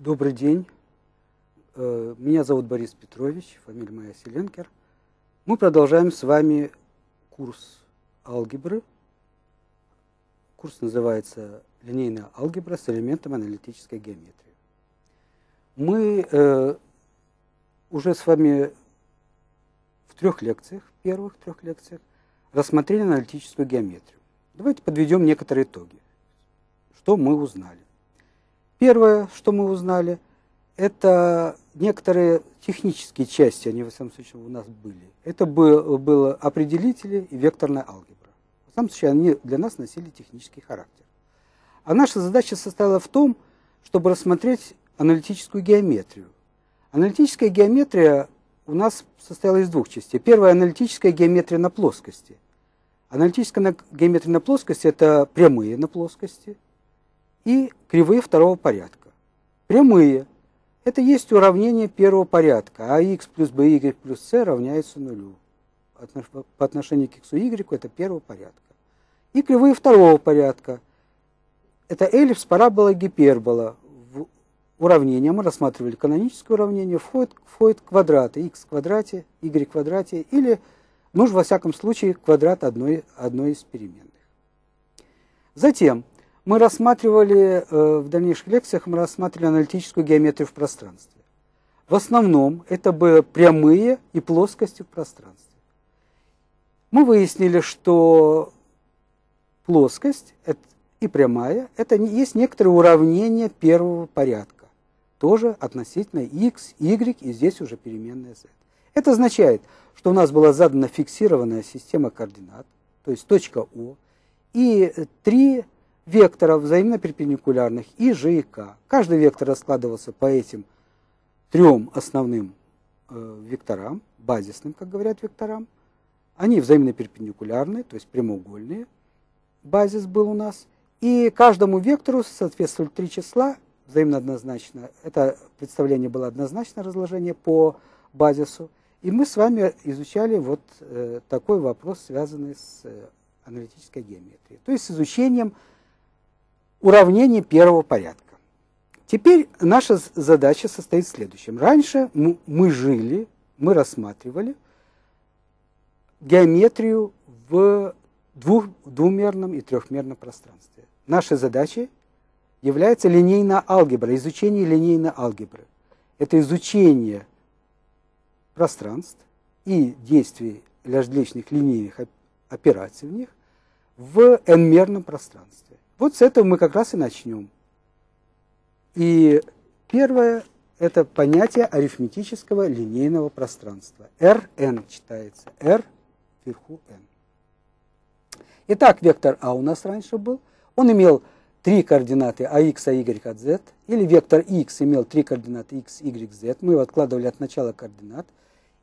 Добрый день. Меня зовут Борис Петрович, фамилия моя Осиленкер. Мы продолжаем с вами курс алгебры. Курс называется «Линейная алгебра с элементом аналитической геометрии». Мы уже с вами в первых трех лекциях рассмотрели аналитическую геометрию. Давайте подведем некоторые итоги. Что мы узнали? Первое, что мы узнали, это некоторые технические части, они, во всяком случае, у нас были. Это было определители и векторная алгебра. В самом случае, они для нас носили технический характер. А наша задача состояла в том, чтобы рассмотреть аналитическую геометрию. Аналитическая геометрия у нас состояла из двух частей. Первая – аналитическая геометрия на плоскости. Аналитическая геометрия на плоскости – это прямые на плоскости и кривые второго порядка. Прямые – это есть уравнение первого порядка. Ax плюс by плюс c равняется нулю. По отношению к x и y – это первого порядка. И кривые второго порядка – это эллипс, парабола, гипербола. В уравнение мы рассматривали каноническое уравнение, входит квадраты x в квадрате, y в квадрате или, ну, во всяком случае, квадрат одной из переменных. Затем мы рассматривали, в дальнейших лекциях мы рассматривали аналитическую геометрию в пространстве. В основном это были прямые и плоскости в пространстве. Мы выяснили, что плоскость и прямая – это есть некоторые уравнения первого порядка, тоже относительно x, y и здесь уже переменная z. Это означает, что у нас была задана фиксированная система координат, то есть точка О, и три векторов взаимно перпендикулярных и G и K. Каждый вектор раскладывался по этим трем основным векторам, базисным, как говорят, векторам. Они взаимно перпендикулярны, то есть прямоугольные. Базис был у нас. И каждому вектору соответствовали три числа, взаимно однозначно. Это представление было однозначное разложение по базису. И мы с вами изучали вот такой вопрос, связанный с аналитической геометрией. То есть с изучением уравнений первого порядка. Теперь наша задача состоит в следующем. Раньше мы рассматривали геометрию в двумерном и трехмерном пространстве. Нашей задачей является линейная алгебра, изучение линейной алгебры. Это изучение пространств и действий различных линейных операций в них в n-мерном пространстве. Вот с этого мы как раз и начнем. И первое – это понятие арифметического линейного пространства. Rn читается. R вверху n. Итак, вектор А у нас раньше был. Он имел три координаты Ax, Ay, Az. Или вектор X имел три координаты X, Y, Z. Мы его откладывали от начала координат.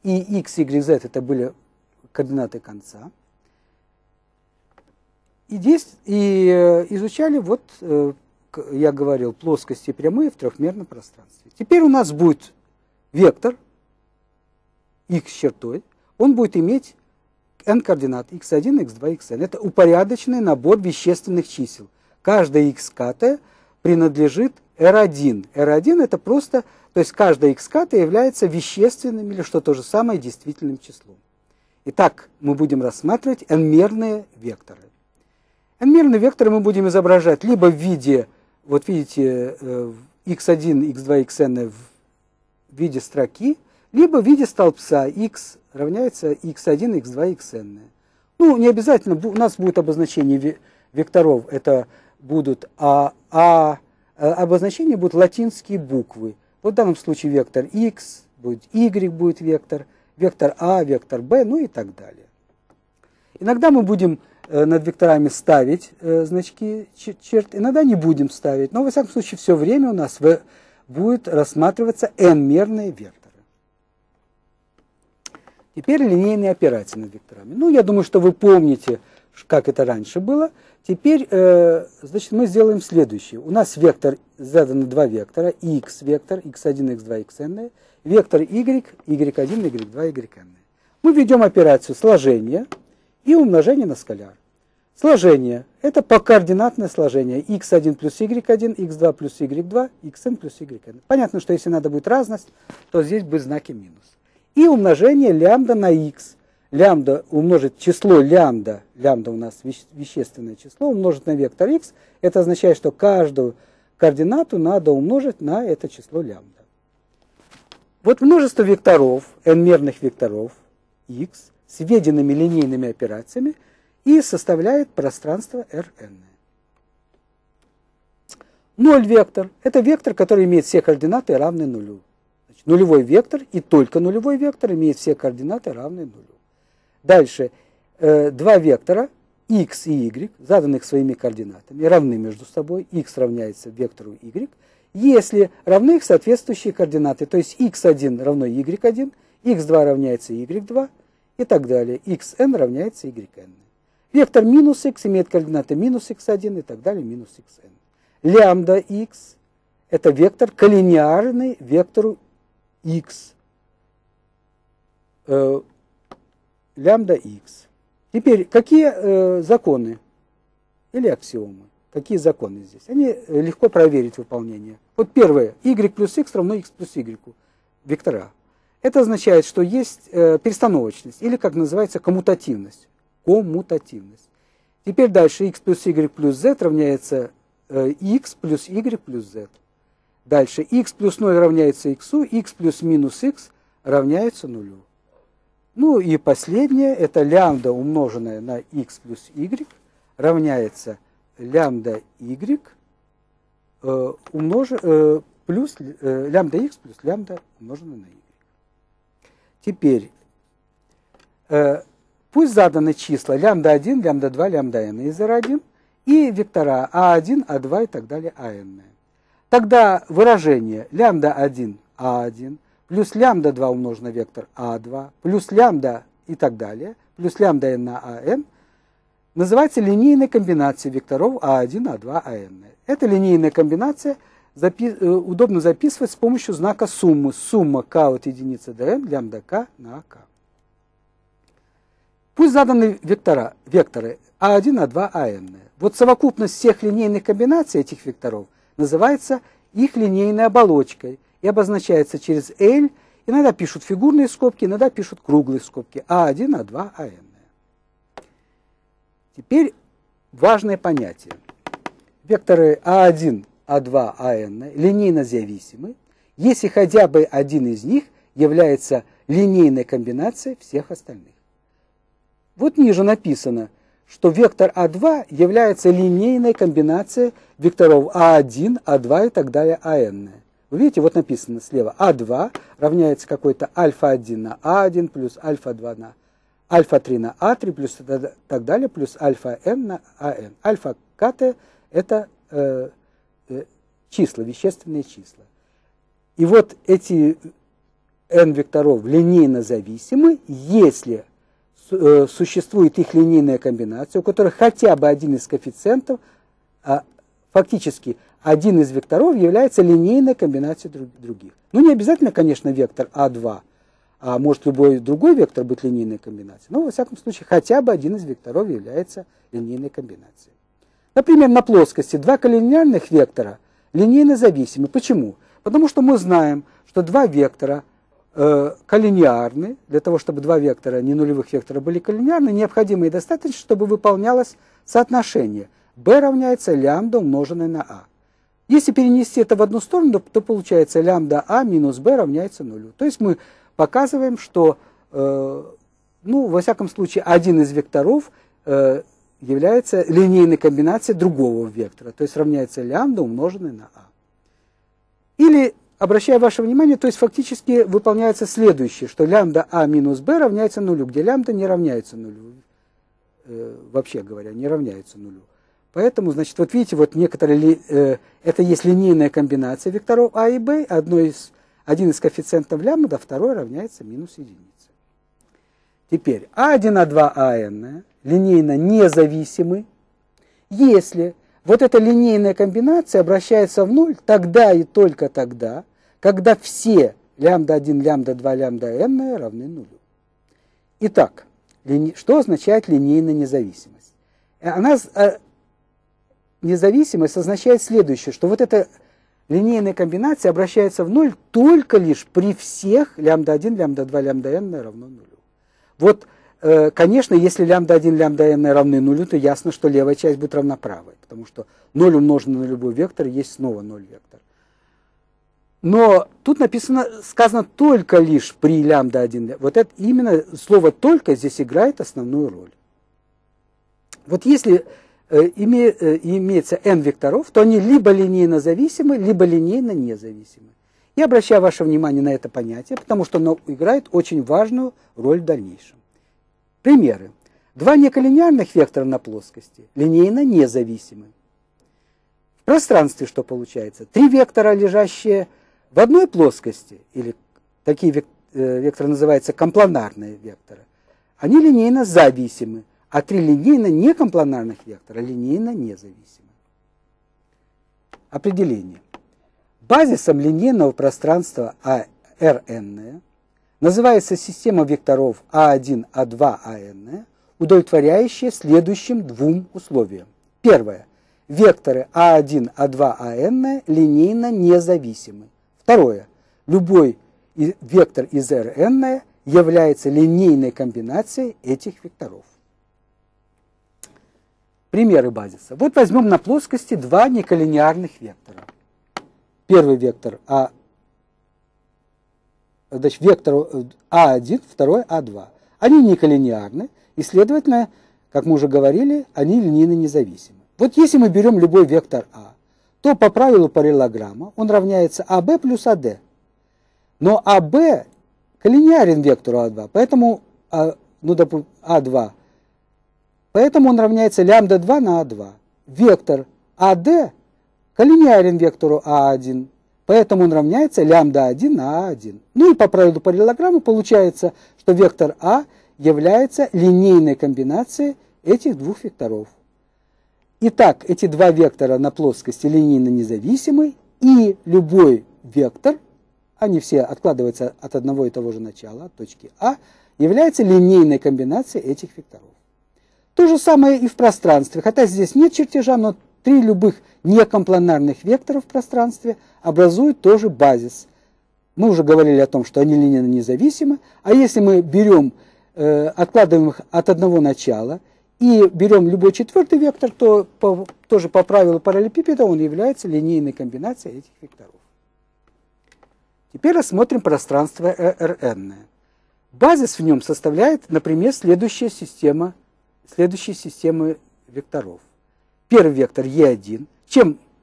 И X, Y, Z – это были координаты конца. И изучали, вот я говорил, плоскости прямые в трехмерном пространстве. Теперь у нас будет вектор x с чертой. Он будет иметь n координат x1, x2, xn. Это упорядоченный набор вещественных чисел. Каждая xk принадлежит R1. R1 это просто, то есть каждая xk является вещественным или, что то же самое, действительным числом. Итак, мы будем рассматривать n-мерные векторы. N-мерные векторы мы будем изображать либо в виде, вот видите, x1, x2, xn в виде строки, либо в виде столбца x равняется x1, x2, xn. Ну, не обязательно, у нас будет обозначение векторов, это будут обозначения будут латинские буквы. Вот в данном случае вектор x, будет y будет вектор а, вектор b, ну и так далее. Иногда мы будем над векторами ставить значки черт, иногда не будем ставить, но, во всяком случае, все время у нас будет рассматриваться n-мерные векторы. Теперь линейные операции над векторами. Ну, я думаю, что вы помните, как это раньше было. Теперь, значит, мы сделаем следующее. У нас вектор, заданы два вектора, x вектор, x1, x2, xn, вектор y, y1, y2, yn. Мы ведем операцию сложения и умножение на скаляр. Сложение. Это покоординатное сложение. x1 плюс y1, x2 плюс y2, xn плюс yn. Понятно, что если надо будет разность, то здесь будет знаки минус. И умножение лямбда на x. Лямбда умножить число лямбда. Лямбда у нас вещественное число. Умножить на вектор x. Это означает, что каждую координату надо умножить на это число лямбда. Вот множество векторов, n-мерных векторов x, с введенными линейными операциями, и составляет пространство Rn. Ноль вектор – это вектор, который имеет все координаты, равные нулю. Значит, нулевой вектор и только нулевой вектор имеет все координаты, равные нулю. Дальше два вектора x и y, заданных своими координатами, равны между собой. X равняется вектору y, если равны их соответствующие координаты. То есть x1 равно y1, x2 равняется y2 и так далее. xn равняется yn. Вектор минус x имеет координаты минус x1 и так далее, минус xn. Лямбда x – это вектор, коллинеарный вектору x. Лямбда x. Теперь, какие законы или аксиомы? Какие законы здесь? Они легко проверить выполнение. Вот первое. Y плюс x равно x плюс y. Вектора. Это означает, что есть перестановочность, или, как называется, коммутативность. Коммутативность. Теперь дальше x плюс y плюс z равняется x плюс y плюс z. Дальше x плюс 0 равняется x, x плюс минус x равняется 0. Ну и последнее, это лямбда, умноженное на x плюс y, равняется лямбда y плюс лямбда x плюс лямбда умноженное на y. Теперь пусть заданы числа лямбда-1, лямбда-2, лямбда-n, iz1 и вектора a1, a2 и так далее, an. Тогда выражение лямбда-1, a1 плюс лямбда-2 умножить на вектор a2 плюс лямбда и так далее, плюс лямбда-n на an называется линейной комбинацией векторов a1, a2, an. Эта линейная комбинация удобно записывать с помощью знака суммы. Сумма k от единицы до n, лямбда-k на k. Пусть заданы векторы А1, А2, АН. Вот совокупность всех линейных комбинаций этих векторов называется их линейной оболочкой и обозначается через L. Иногда пишут фигурные скобки, иногда пишут круглые скобки. А1, А2, АН. Теперь важное понятие. Векторы А1, А2, АН линейно зависимы, если хотя бы один из них является линейной комбинацией всех остальных. Вот ниже написано, что вектор А2 является линейной комбинацией векторов А1, А2 и так далее, АН. Вы видите, вот написано слева А2 равняется какой-то альфа-1 на А1 плюс альфа-2 на альфа-3 на А3 плюс так далее плюс альфа-Н на АН. Альфа-КТ это числа, вещественные числа. И вот эти N векторов линейно зависимы, если существует их линейная комбинация, у которой хотя бы один из коэффициентов, фактически один из векторов является линейной комбинацией других. Ну, не обязательно, конечно, вектор А2, а может любой другой вектор быть линейной комбинацией, но, во всяком случае, хотя бы один из векторов является линейной комбинацией. Например, на плоскости два коллинеарных вектора линейно зависимы. Почему? Потому что мы знаем, что два вектора коллинеарны. Для того, чтобы два вектора, не нулевых вектора, были коллинеарны, необходимо и достаточно, чтобы выполнялось соотношение. B равняется лямбда, умноженное на А. Если перенести это в одну сторону, то получается лямбда А минус B равняется нулю. То есть мы показываем, что, во всяком случае, один из векторов является линейной комбинацией другого вектора. То есть равняется лямбда, умноженное на А. Или... Обращаю ваше внимание, то есть фактически выполняется следующее, что лямбда А минус Б равняется нулю, где лямбда не равняется нулю, вообще говоря, не равняется нулю. Поэтому, значит, вот видите, вот некоторые, это есть линейная комбинация векторов А и Б, один из коэффициентов лямбда, второй равняется минус единице. Теперь А1, А2, АН линейно независимы, если вот эта линейная комбинация обращается в нуль тогда и только тогда, когда все лямбда-1, лямбда-2, лямбда-n равны нулю. Итак, что означает линейная независимость? Она, независимость означает следующее, что вот эта линейная комбинация обращается в ноль только лишь при всех лямбда-1, лямбда-2, лямбда-n равно нулю. Вот, конечно, если лямбда-1, лямбда-n равны нулю, то ясно, что левая часть будет равна правой, потому что 0 умноженное на любой вектор есть снова 0 вектор. Но тут написано, сказано только лишь при лямбда-1. Вот это именно слово «только» здесь играет основную роль. Вот если имеется n векторов, то они либо линейно зависимы, либо линейно независимы. Я обращаю ваше внимание на это понятие, потому что оно играет очень важную роль в дальнейшем. Примеры. Два неколлинейных вектора на плоскости линейно независимы. В пространстве что получается? Три вектора, лежащие в одной плоскости, или такие векторы называются компланарные векторы, они линейно зависимы, а три линейно некомпланарных вектора линейно независимы. Определение. Базисом линейного пространства Rn называется система векторов A1, A2, An, удовлетворяющая следующим двум условиям. Первое. Векторы А1, А2, Ан линейно независимы. Второе. Любой вектор из Рн является линейной комбинацией этих векторов. Примеры базиса. Вот возьмем на плоскости два неколлинейных вектора. Первый вектор А1, второй А2. Они неколлинейны и, следовательно, как мы уже говорили, они линейно независимы. Вот если мы берем любой вектор А, то по правилу параллелограмма он равняется АБ плюс АД. Но АБ коллинеарен вектору А2, поэтому, А2, поэтому он равняется лямбда-2 на А2. Вектор АД коллинеарен вектору А1, поэтому он равняется лямбда-1 на А1. Ну и по правилу параллелограммы получается, что вектор А является линейной комбинацией этих двух векторов. Итак, эти два вектора на плоскости линейно независимы, и любой вектор, они все откладываются от одного и того же начала, от точки А, является линейной комбинацией этих векторов. То же самое и в пространстве, хотя здесь нет чертежа, но три любых некомпланарных вектора в пространстве образуют тоже базис. Мы уже говорили о том, что они линейно независимы, а если мы берем, откладываем их от одного начала, и берем любой четвертый вектор, то тоже по правилу параллелепипеда он является линейной комбинацией этих векторов. Теперь рассмотрим пространство Rn. Базис в нем составляет, например, следующие системы векторов. Первый вектор E1.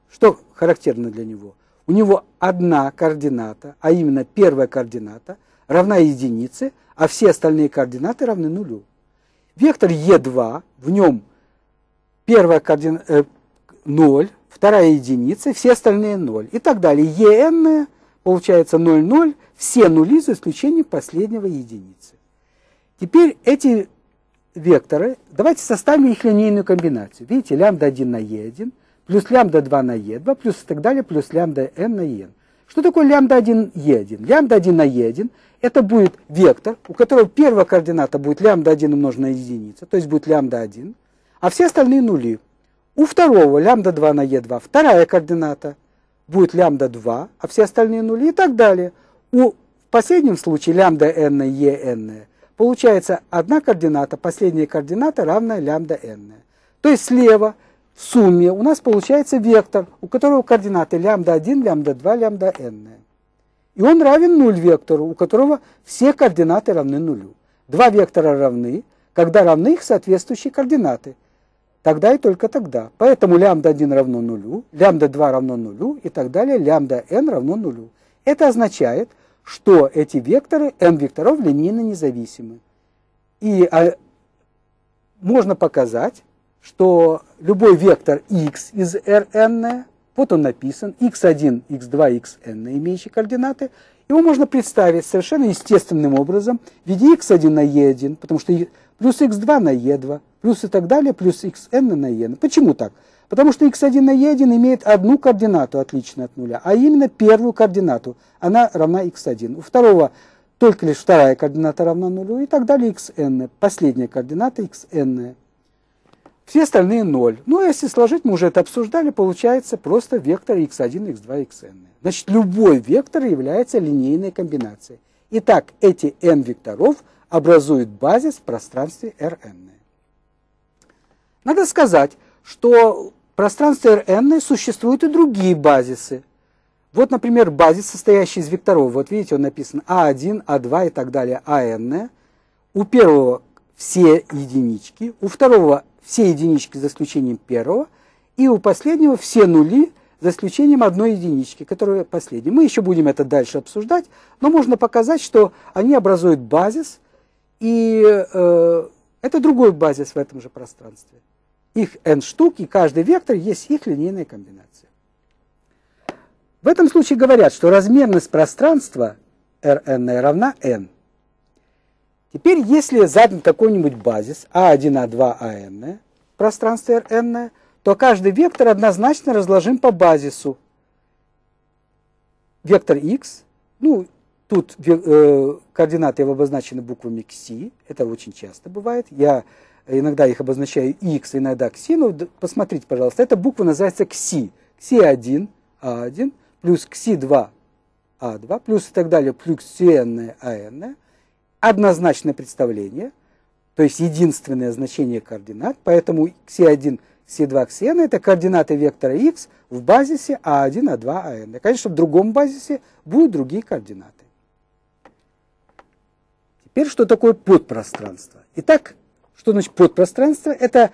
Что характерно для него? У него одна координата, а именно первая координата, равна единице, а все остальные координаты равны нулю. Вектор Е2, в нем первая координата 0, вторая единица, все остальные 0 и так далее. ЕН получается 0, 0, все нули за исключением последнего единицы. Теперь эти векторы, давайте составим их линейную комбинацию. Видите, лямбда-1 на Е1, плюс лямбда-2 на Е2, плюс и так далее, плюс лямбда-n на Е. Что такое лямбда-1, Е1? Лямбда-1 на Е1 это будет вектор, у которого первая координата будет лямбда-1 умноженная на единицу, то есть будет лямбда-1, а все остальные нули. У второго лямбда-2 на Е2 вторая координата будет лямбда-2, а все остальные нули и так далее. В последнем случае лямбда-n на Е-n получается одна координата, последняя координата равная лямбда-n. То есть слева в сумме у нас получается вектор, у которого координаты лямбда-1, лямбда-2, лямбда-n. И он равен 0 вектору, у которого все координаты равны нулю. Два вектора равны, когда равны их соответствующие координаты. Тогда и только тогда. Поэтому лямбда-1 равно нулю, лямбда-2 равно нулю и так далее, лямбда-n равно нулю. Это означает, что эти векторы, n векторов, линейно независимы. И можно показать, что любой вектор x из Rn, вот он написан, x1, x2, xn, имеющие координаты, его можно представить совершенно естественным образом в виде x1 на e1, потому что плюс x2 на e2, плюс и так далее, плюс xn на e1. Почему так? Потому что x1 на e1 имеет одну координату, отличную от нуля, а именно первую координату, она равна x1. У второго только лишь вторая координата равна нулю и так далее, xn, последняя координата xn. Все остальные 0. Ну, если сложить, мы уже это обсуждали, получается просто вектор x1, x2, xn. Значит, любой вектор является линейной комбинацией. Итак, эти n векторов образуют базис в пространстве Rn. Надо сказать, что в пространстве Rn существуют и другие базисы. Вот, например, базис, состоящий из векторов. Вот видите, он написан А1, А2 и так далее, АН. У первого все единички, у второго все единички за исключением первого, и у последнего все нули за исключением одной единички, которая последняя. Мы еще будем это дальше обсуждать, но можно показать, что они образуют базис, и это другой базис в этом же пространстве. Их n штук, и каждый вектор есть их линейная комбинация. В этом случае говорят, что размерность пространства Rn равна n. Теперь, если задан какой-нибудь базис А1, А2, АН в пространстве Rn, то каждый вектор однозначно разложим по базису. Вектор x, ну, тут координаты его обозначены буквами кси, это очень часто бывает. Я иногда их обозначаю x, иногда кси, но посмотрите, пожалуйста, эта буква называется кси. Кси1, А1, плюс кси2, А2, плюс и так далее, плюс ксин, АН. Однозначное представление, то есть единственное значение координат, поэтому кси1, кси2, ксн это координаты вектора x в базисе а1, а2, ан. Конечно, в другом базисе будут другие координаты. Теперь, что такое подпространство? Итак, что значит подпространство? Это,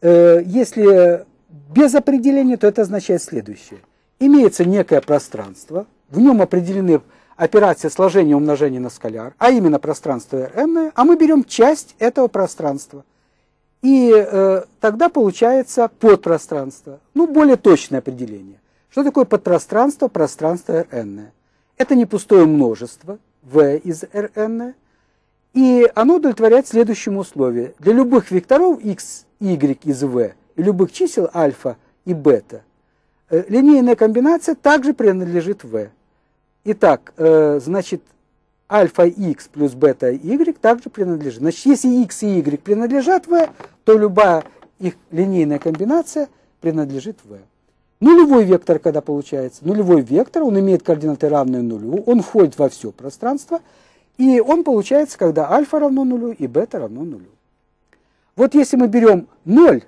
если без определения, то это означает следующее. Имеется некое пространство, в нем определены операция сложения и умножения на скаляр, а именно пространство Rn, а мы берем часть этого пространства. И тогда получается подпространство. Ну, более точное определение. Что такое подпространство? Пространство Rn. Это не пустое множество V из Rn. И оно удовлетворяет следующему условию. Для любых векторов x, y из V, и любых чисел альфа и бета, линейная комбинация также принадлежит V. Итак, значит, альфа x плюс бета y также принадлежит. Значит, если x и y принадлежат v, то любая их линейная комбинация принадлежит v. Нулевой вектор, когда получается? Нулевой вектор, он имеет координаты равные нулю, он входит во все пространство, и он получается, когда альфа равно нулю и бета равно нулю. Вот если мы берем 0,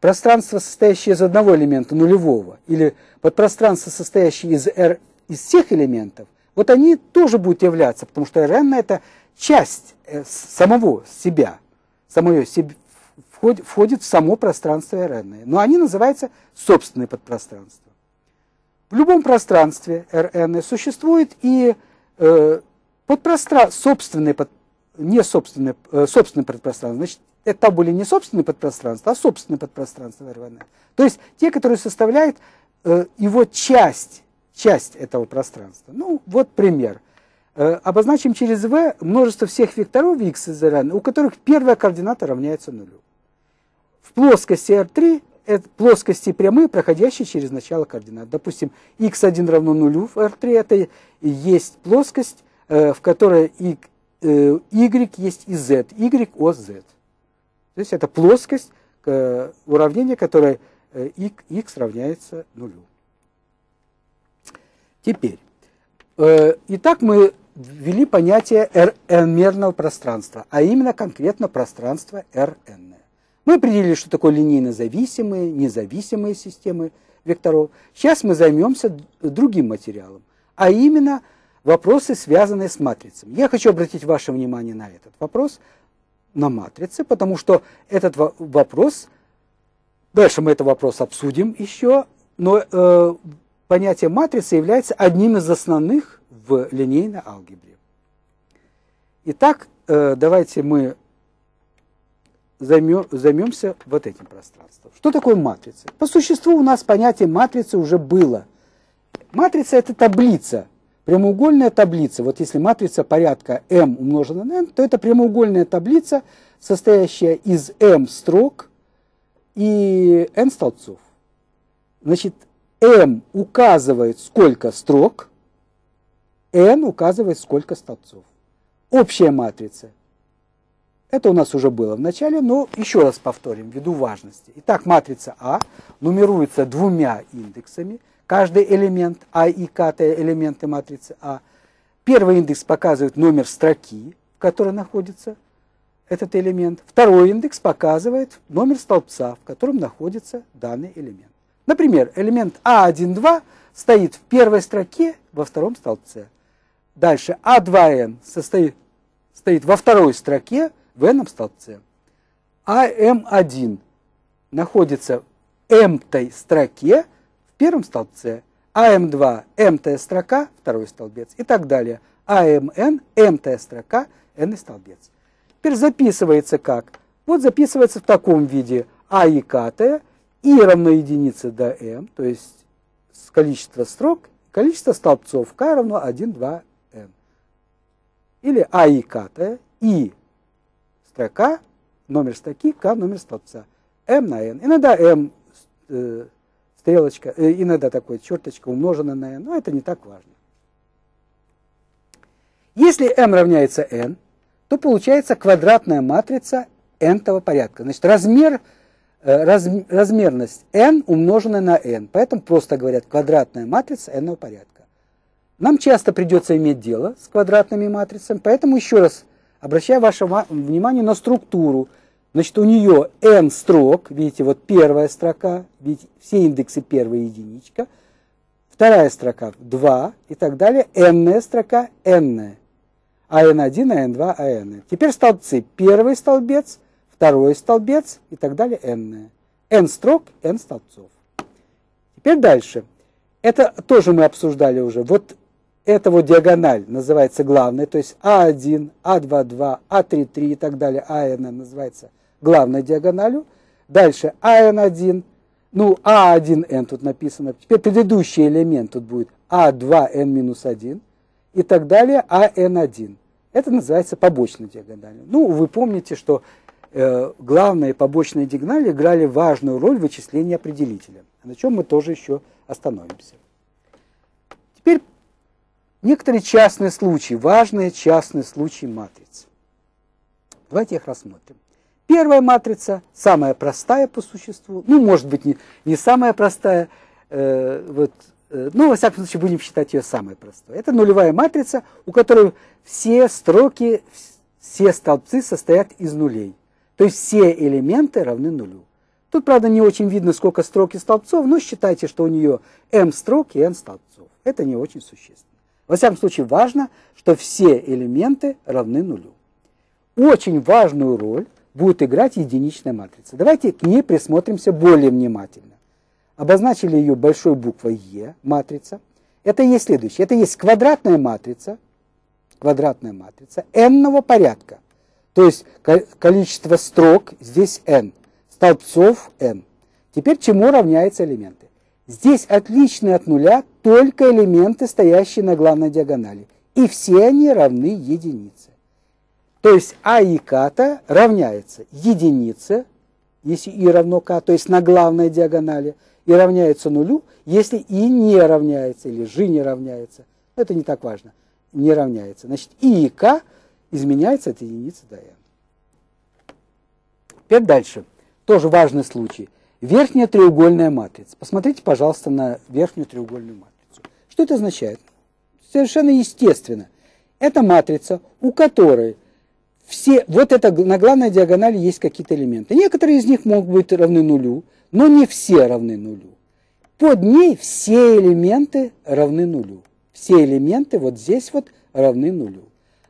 пространство, состоящее из одного элемента нулевого, или подпространство, состоящее из R, из всех элементов, вот они тоже будут являться, потому что Rn это часть самого себя, входит в само пространство Rn, но они называются собственные подпространства. В любом пространстве Rn существует и собственное подпространство, значит, это были не собственные подпространства, а собственные подпространства Rn, то есть те, которые составляют его часть этого пространства. Ну, вот пример. Обозначим через V множество всех векторов x из Rn, у которых первая координата равняется нулю. В плоскости R3 это плоскости прямые, проходящие через начало координат. Допустим, x1 равно нулю в R3, это и есть плоскость, в которой y есть и z, y от z. То есть это плоскость уравнения, которой x равняется нулю. Теперь, итак, мы ввели понятие Rn-мерного пространства, а именно конкретно пространство Rn. Мы определили, что такое линейно зависимые, независимые системы векторов. Сейчас мы займемся другим материалом, а именно вопросы, связанные с матрицами. Я хочу обратить ваше внимание на этот вопрос, на матрицы, потому что этот вопрос, дальше мы этот вопрос обсудим еще, но понятие матрицы является одним из основных в линейной алгебре. Итак, давайте мы займемся вот этим пространством. Что такое матрица? По существу у нас понятие матрицы уже было. Матрица – это таблица, прямоугольная таблица. Вот если матрица порядка m умножена на n, то это прямоугольная таблица, состоящая из m строк и n столбцов. Значит, m указывает, сколько строк, n указывает, сколько столбцов. Общая матрица Это у нас уже было в начале, но еще раз повторим, ввиду важности. Итак, матрица А нумеруется двумя индексами. Каждый элемент А и К – это элементы матрицы А. Первый индекс показывает номер строки, в которой находится этот элемент. Второй индекс показывает номер столбца, в котором находится данный элемент. Например, элемент А1,2 стоит в первой строке во втором столбце. Дальше А2Н стоит во второй строке в n-м столбце. АМ1 находится в m-той строке в первом столбце. АМ2 m-тая строка, второй столбец и так далее. АМН m-тая строка, n-й столбец. Теперь записывается как? Вот записывается в таком виде: А и К-тая, и равно единице до m, то есть количество строк, количество столбцов k равно 1, 2, n. Или А и К-тая, и строка, номер строки, k номер столбца, m на n. Иногда m стрелочка, иногда такой черточка умножена на n, но это не так важно. Если m равняется n, то получается квадратная матрица n-того порядка. Значит, размерность n умноженная на n. Поэтому просто говорят квадратная матрица n-ного порядка. Нам часто придется иметь дело с квадратными матрицами, поэтому еще раз обращаю ваше внимание на структуру. Значит, у нее n строк, видите, вот первая строка, видите, все индексы первая единичка, вторая строка 2 и так далее, n-ная строка, n-ная. АН1, АН2, АН. Теперь столбцы. Первый столбец, второй столбец и так далее. N. N строк, N столбцов. Теперь дальше. Это тоже мы обсуждали уже. Вот эта вот диагональ называется главной. То есть А1, А22, А33 и так далее. АН называется главной диагональю. Дальше АН1. Ну, А1Н тут написано. Теперь предыдущий элемент тут будет А2Н-1. И так далее, АН1. Это называется побочной диагональю. Ну, вы помните, что главные побочные диагонали играли важную роль в вычислении определителя, на чем мы тоже еще остановимся. Теперь некоторые частные случаи, важные частные случаи матриц. Давайте их рассмотрим. Первая матрица, самая простая по существу, ну, может быть, не самая простая, но, во всяком случае, будем считать ее самой простой. Это нулевая матрица, у которой все строки, все столбцы состоят из нулей. То есть все элементы равны нулю. Тут, правда, не очень видно, сколько строк и столбцов, но считайте, что у нее m строк и n столбцов. Это не очень существенно. Во всяком случае, важно, что все элементы равны нулю. Очень важную роль будет играть единичная матрица. Давайте к ней присмотримся более внимательно. Обозначили ее большой буквой Е, матрица. Это и есть следующее. Это и есть квадратная матрица n-ного порядка. То есть количество строк здесь n, столбцов n. Теперь чему равняются элементы? Здесь отличны от нуля только элементы, стоящие на главной диагонали. И все они равны единице. То есть А и К-то равняется единице, если и равно К, то есть на главной диагонали, и равняется нулю, если и не равняется, или g не равняется. Это не так важно. Не равняется. Значит, и К изменяется от единицы до n. Теперь дальше. Тоже важный случай. Верхняя треугольная матрица. Посмотрите, пожалуйста, на верхнюю треугольную матрицу. Что это означает? Совершенно естественно. Это матрица, у которой все, вот это на главной диагонали есть какие-то элементы. Некоторые из них могут быть равны нулю, но не все равны нулю. Под ней все элементы равны нулю. Все элементы вот здесь вот равны нулю.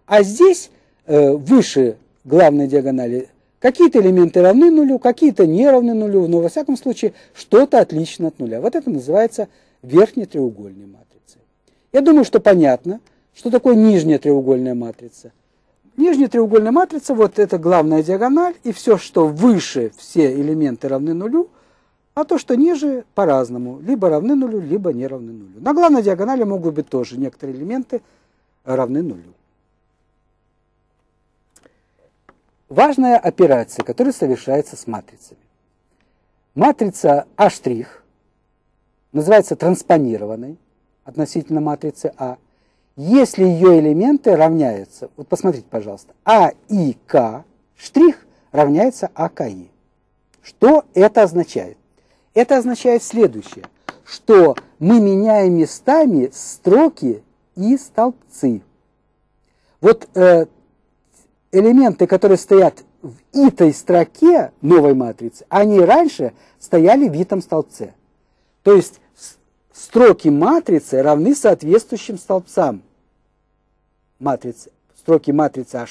А здесь, выше главной диагонали, какие-то элементы равны нулю, какие-то не равны нулю, но во всяком случае что-то отлично от нуля. Вот это называется верхней треугольной матрицей. Я думаю, что понятно, что такое нижняя треугольная матрица. Нижняя треугольная матрица, вот это главная диагональ, и все, что выше, все элементы равны нулю, а то, что ниже, по-разному, либо равны нулю, либо не равны нулю. На главной диагонали могут быть тоже некоторые элементы равны нулю. Важная операция, которая совершается с матрицами. Матрица А' называется транспонированной относительно матрицы А. Если ее элементы равняются, вот посмотрите, пожалуйста, А и К, штрих равняется АКИ. Что это означает? Это означает следующее, что мы меняем местами строки и столбцы. Вот элементы, которые стоят в итой строке новой матрицы, они раньше стояли в итом столбце. То есть строки матрицы равны соответствующим столбцам матрицы. Строки матрицы А'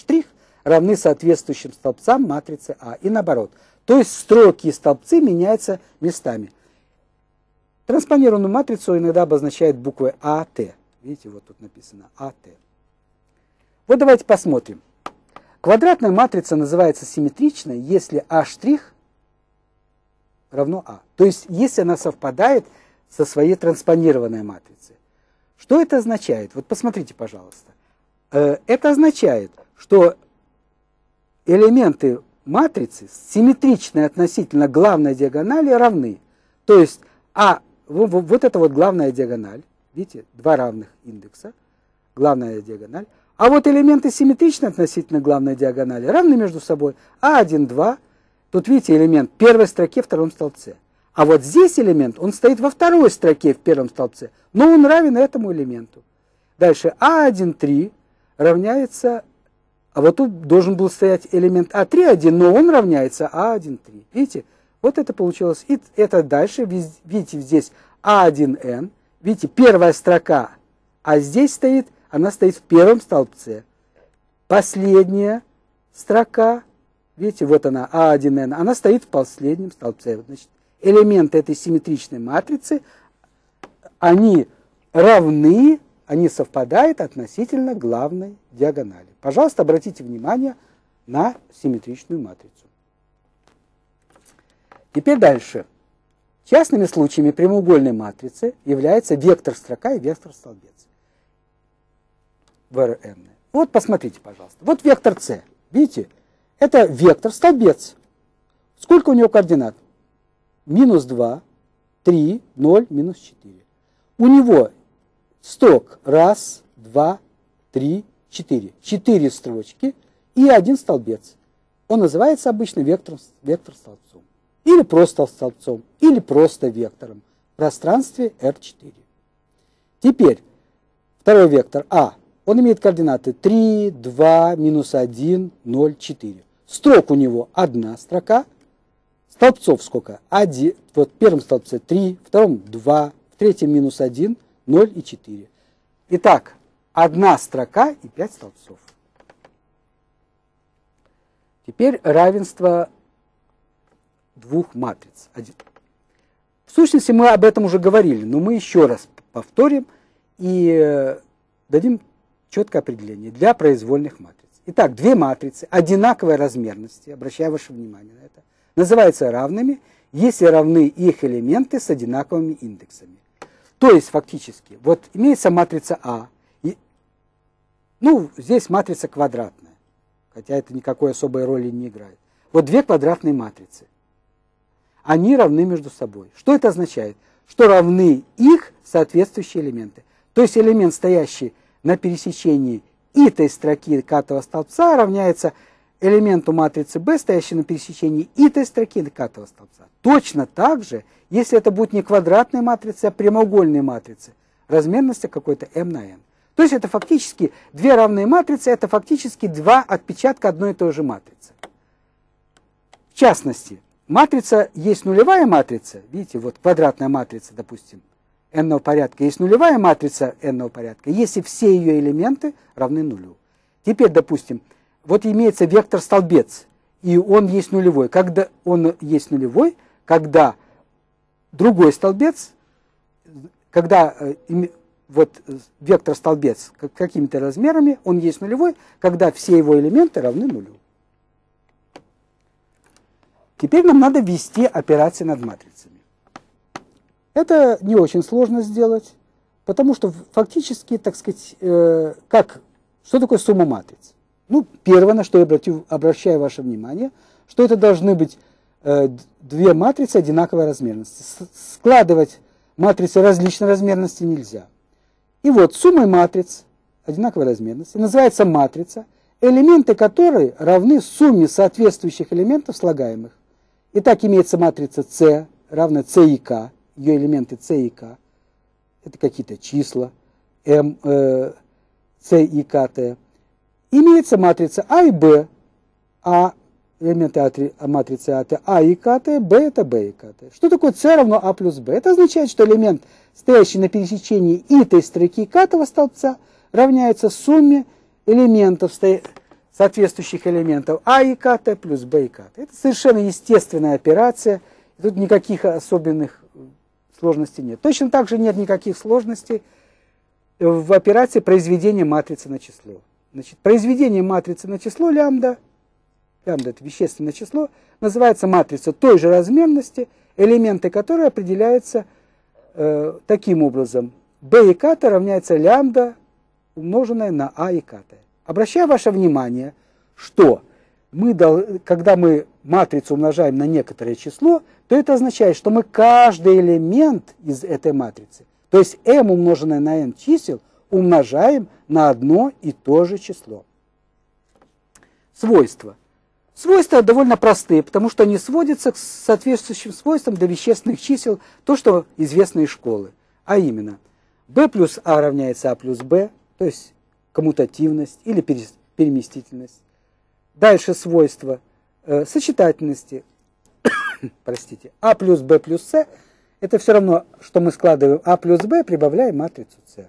равны соответствующим столбцам матрицы А. И наоборот. То есть строки и столбцы меняются местами. Транспонированную матрицу иногда обозначают буквы АТ. Видите, вот тут написано АТ. Вот давайте посмотрим. Квадратная матрица называется симметричной, если А' равно А. То есть, если она совпадает со своей транспонированной матрицей. Что это означает? Вот посмотрите, пожалуйста. Это означает, что элементы матрицы, симметричные относительно главной диагонали, равны. То есть, вот это вот главная диагональ, видите, два равных индекса, главная диагональ. А вот элементы симметричные относительно главной диагонали равны между собой. А1, 2, тут видите элемент в первой строке, в втором столбце. А вот здесь элемент, он стоит во второй строке, в первом столбце, но он равен этому элементу. Дальше А1, 3 равняется... А вот тут должен был стоять элемент А3, 1, но он равняется А1, 3. Видите, вот это получилось. И это дальше, видите, здесь А1Н. Видите, первая строка, а здесь стоит, она стоит в первом столбце. Последняя строка, видите, вот она, А1Н, она стоит в последнем столбце. Значит, элементы этой симметричной матрицы, они равны, они совпадают относительно главной диагонали. Пожалуйста, обратите внимание на симметричную матрицу. Теперь дальше. Частными случаями прямоугольной матрицы является вектор строка и вектор столбец. ВРН. Вот посмотрите, пожалуйста. Вот вектор С. Видите? Это вектор столбец. Сколько у него координат? Минус 2, 3, 0, минус 4. У него строк 1, 2, 3, 4. 4 строчки и один столбец. Он называется обычно вектор-столбцом. Или просто столбцом, или просто вектором в пространстве R4. Теперь второй вектор А. Он имеет координаты 3, 2, минус 1, 0, 4. Строк у него одна строка. Столбцов сколько? Один, вот в первом столбце 3, в втором 2, в третьем минус 1, 0 и 4. Итак, одна строка и 5 столбцов. Теперь равенство двух матриц. В сущности, мы об этом уже говорили, но мы еще раз повторим и дадим четкое определение для произвольных матриц. Итак, две матрицы одинаковой размерности, обращаю ваше внимание на это, называются равными, если равны их элементы с одинаковыми индексами. То есть, фактически, вот имеется матрица А, и, ну, здесь матрица квадратная, хотя это никакой особой роли не играет. Вот две квадратные матрицы, они равны между собой. Что это означает? Что равны их соответствующие элементы. То есть, элемент, стоящий на пересечении итой строки катого столбца, равняется элементу матрицы B, стоящей на пересечении итой строки катого столбца. Точно так же, если это будет не квадратная матрица, а прямоугольная матрица, размерность какой-то m на n. То есть это фактически две равные матрицы, это фактически два отпечатка одной и той же матрицы. В частности, матрица есть нулевая матрица, видите, вот квадратная матрица, допустим, n-ного порядка, есть нулевая матрица n-ного порядка, если все ее элементы равны нулю. Теперь, допустим, вот имеется вектор столбец, и он есть нулевой. Когда он есть нулевой, когда другой столбец, когда вот вектор столбец какими-то размерами, он есть нулевой, когда все его элементы равны нулю. Теперь нам надо ввести операции над матрицами. Это не очень сложно сделать, потому что фактически, так сказать, что такое сумма матриц? Ну, первое, на что я обращаю ваше внимание, что это должны быть две матрицы одинаковой размерности. Складывать матрицы различной размерности нельзя. И вот сумма матриц одинаковой размерности называется матрица. элементы которой равны сумме соответствующих элементов слагаемых. Итак, имеется матрица С, равна С и К, ее элементы С и К, это какие-то числа, М, С и К, Т. Имеется матрица А и Б, А, элементы матрицы А, Т, А и К, Т, Б это Б и К, Т. Что такое С равно А плюс Б? Это означает, что элемент, стоящий на пересечении и-той строки и к-того столбца, равняется сумме элементов, соответствующих элементов А и КТ плюс Б и КТ. Это совершенно естественная операция. Тут никаких особенных сложностей нет. Точно так же нет никаких сложностей в операции произведения матрицы на число. Значит, произведение матрицы на число лямбда, лямбда это вещественное число, называется матрица той же размерности, элементы которой определяются таким образом. B и КТ равняется лямбда, умноженное на А и КТ. Обращаю ваше внимание, что мы, когда мы матрицу умножаем на некоторое число, то это означает, что мы каждый элемент из этой матрицы, то есть m умноженное на n чисел, умножаем на одно и то же число. Свойства. Свойства довольно простые, потому что они сводятся к соответствующим свойствам для вещественных чисел, то, что известно из школы, а именно b плюс a равняется a плюс b, то есть коммутативность или переместительность. Дальше свойство сочетательности. Простите, а плюс b плюс c – это все равно, что мы складываем а плюс b, прибавляем матрицу c.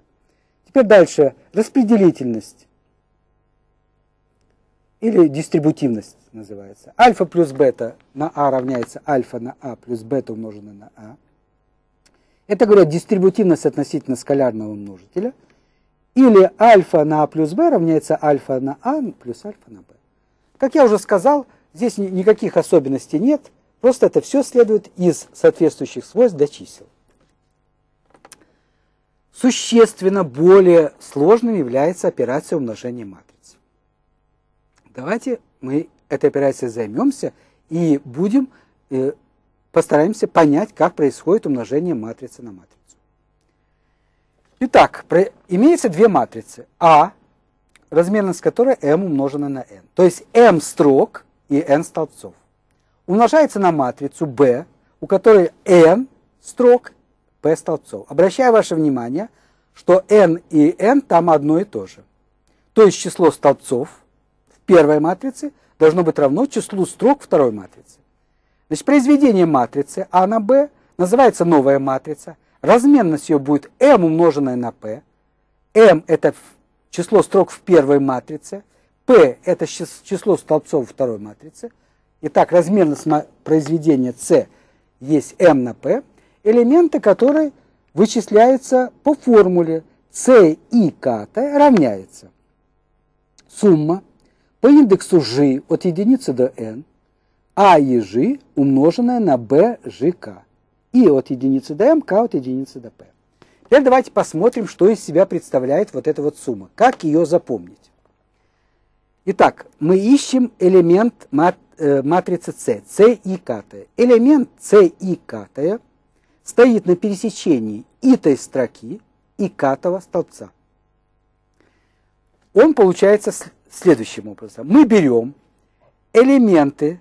Теперь дальше распределительность или дистрибутивность называется. Альфа плюс бета на а равняется альфа на а плюс бета умноженное на а. Это, говорят, дистрибутивность относительно скалярного множителя. Или альфа на а плюс b равняется альфа на а плюс альфа на b. Как я уже сказал, здесь никаких особенностей нет, просто это все следует из соответствующих свойств для чисел. Существенно более сложной является операция умножения матриц. Давайте мы этой операцией займемся и постараемся понять, как происходит умножение матрицы на матрицу. Итак, имеются две матрицы А, размерность которой m умножена на n. То есть m строк и n столбцов. Умножается на матрицу B, у которой n строк, p столбцов. Обращаю ваше внимание, что n и n там одно и то же. То есть число столбцов в первой матрице должно быть равно числу строк второй матрицы. Значит, произведение матрицы А на B называется новая матрица. Разменность ее будет m умноженное на p. m это число строк в первой матрице, p это число столбцов второй матрицы. Итак, размерность произведения c есть m на p, элементы которой вычисляются по формуле c и k равняется сумма по индексу g от единицы до n a и g умноженное на b g k. И от единицы до m, k от единицы до p. Теперь давайте посмотрим, что из себя представляет вот эта вот сумма. Как ее запомнить? Итак, мы ищем элемент матрицы c и k. Элемент c и k стоит на пересечении и-той строки и k-того столбца. Он получается следующим образом. Мы берем элементы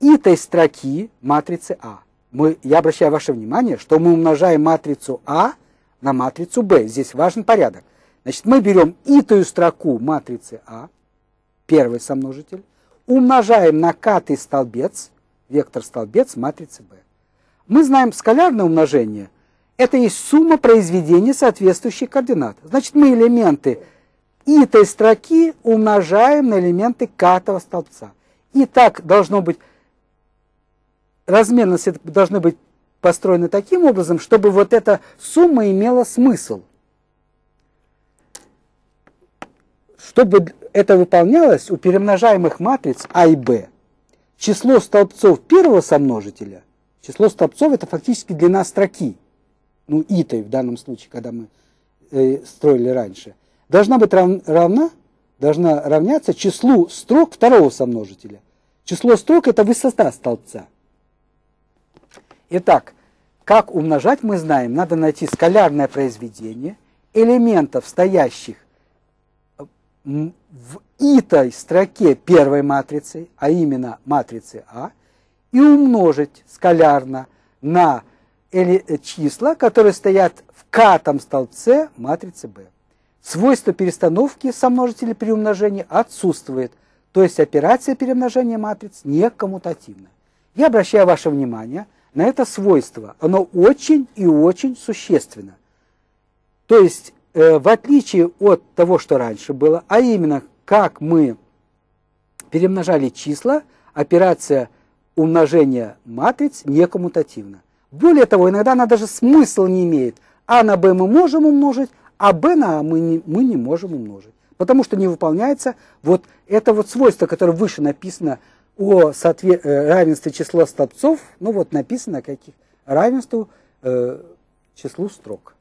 и-той строки матрицы А. Я обращаю ваше внимание, что мы умножаем матрицу А на матрицу Б. Здесь важен порядок. Значит, мы берем и-тую строку матрицы А, первый сомножитель, умножаем на k-тый столбец, вектор-столбец матрицы Б. Мы знаем скалярное умножение. Это есть сумма произведения соответствующих координат. Значит, мы элементы и-той строки умножаем на элементы k-того столбца. И так должно быть. Размерности должны быть построены таким образом, чтобы вот эта сумма имела смысл. Чтобы это выполнялось у перемножаемых матриц А и Б, число столбцов первого сомножителя, число столбцов это фактически длина строки, ну и-той в данном случае, когда мы строили раньше, должна быть равняться числу строк второго сомножителя. Число строк это высота столбца. Итак, как умножать, мы знаем, надо найти скалярное произведение элементов, стоящих в итой строке первой матрицы, а именно матрицы А, и умножить скалярно на числа, которые стоят в К-том столбце матрицы Б. Свойство перестановки со множителей при умножении отсутствует, то есть операция перемножения матриц не коммутативна. Я обращаю ваше внимание на это свойство. Оно очень и очень существенно. То есть, в отличие от того, что раньше было, а именно, как мы перемножали числа, операция умножения матриц не коммутативна. Более того, иногда она даже смысла не имеет. А на Б мы можем умножить, а Б на А мы не можем умножить. Потому что не выполняется вот это вот свойство, которое выше написано о равенстве числа столбцов, ну вот написано каких равенству числу строк.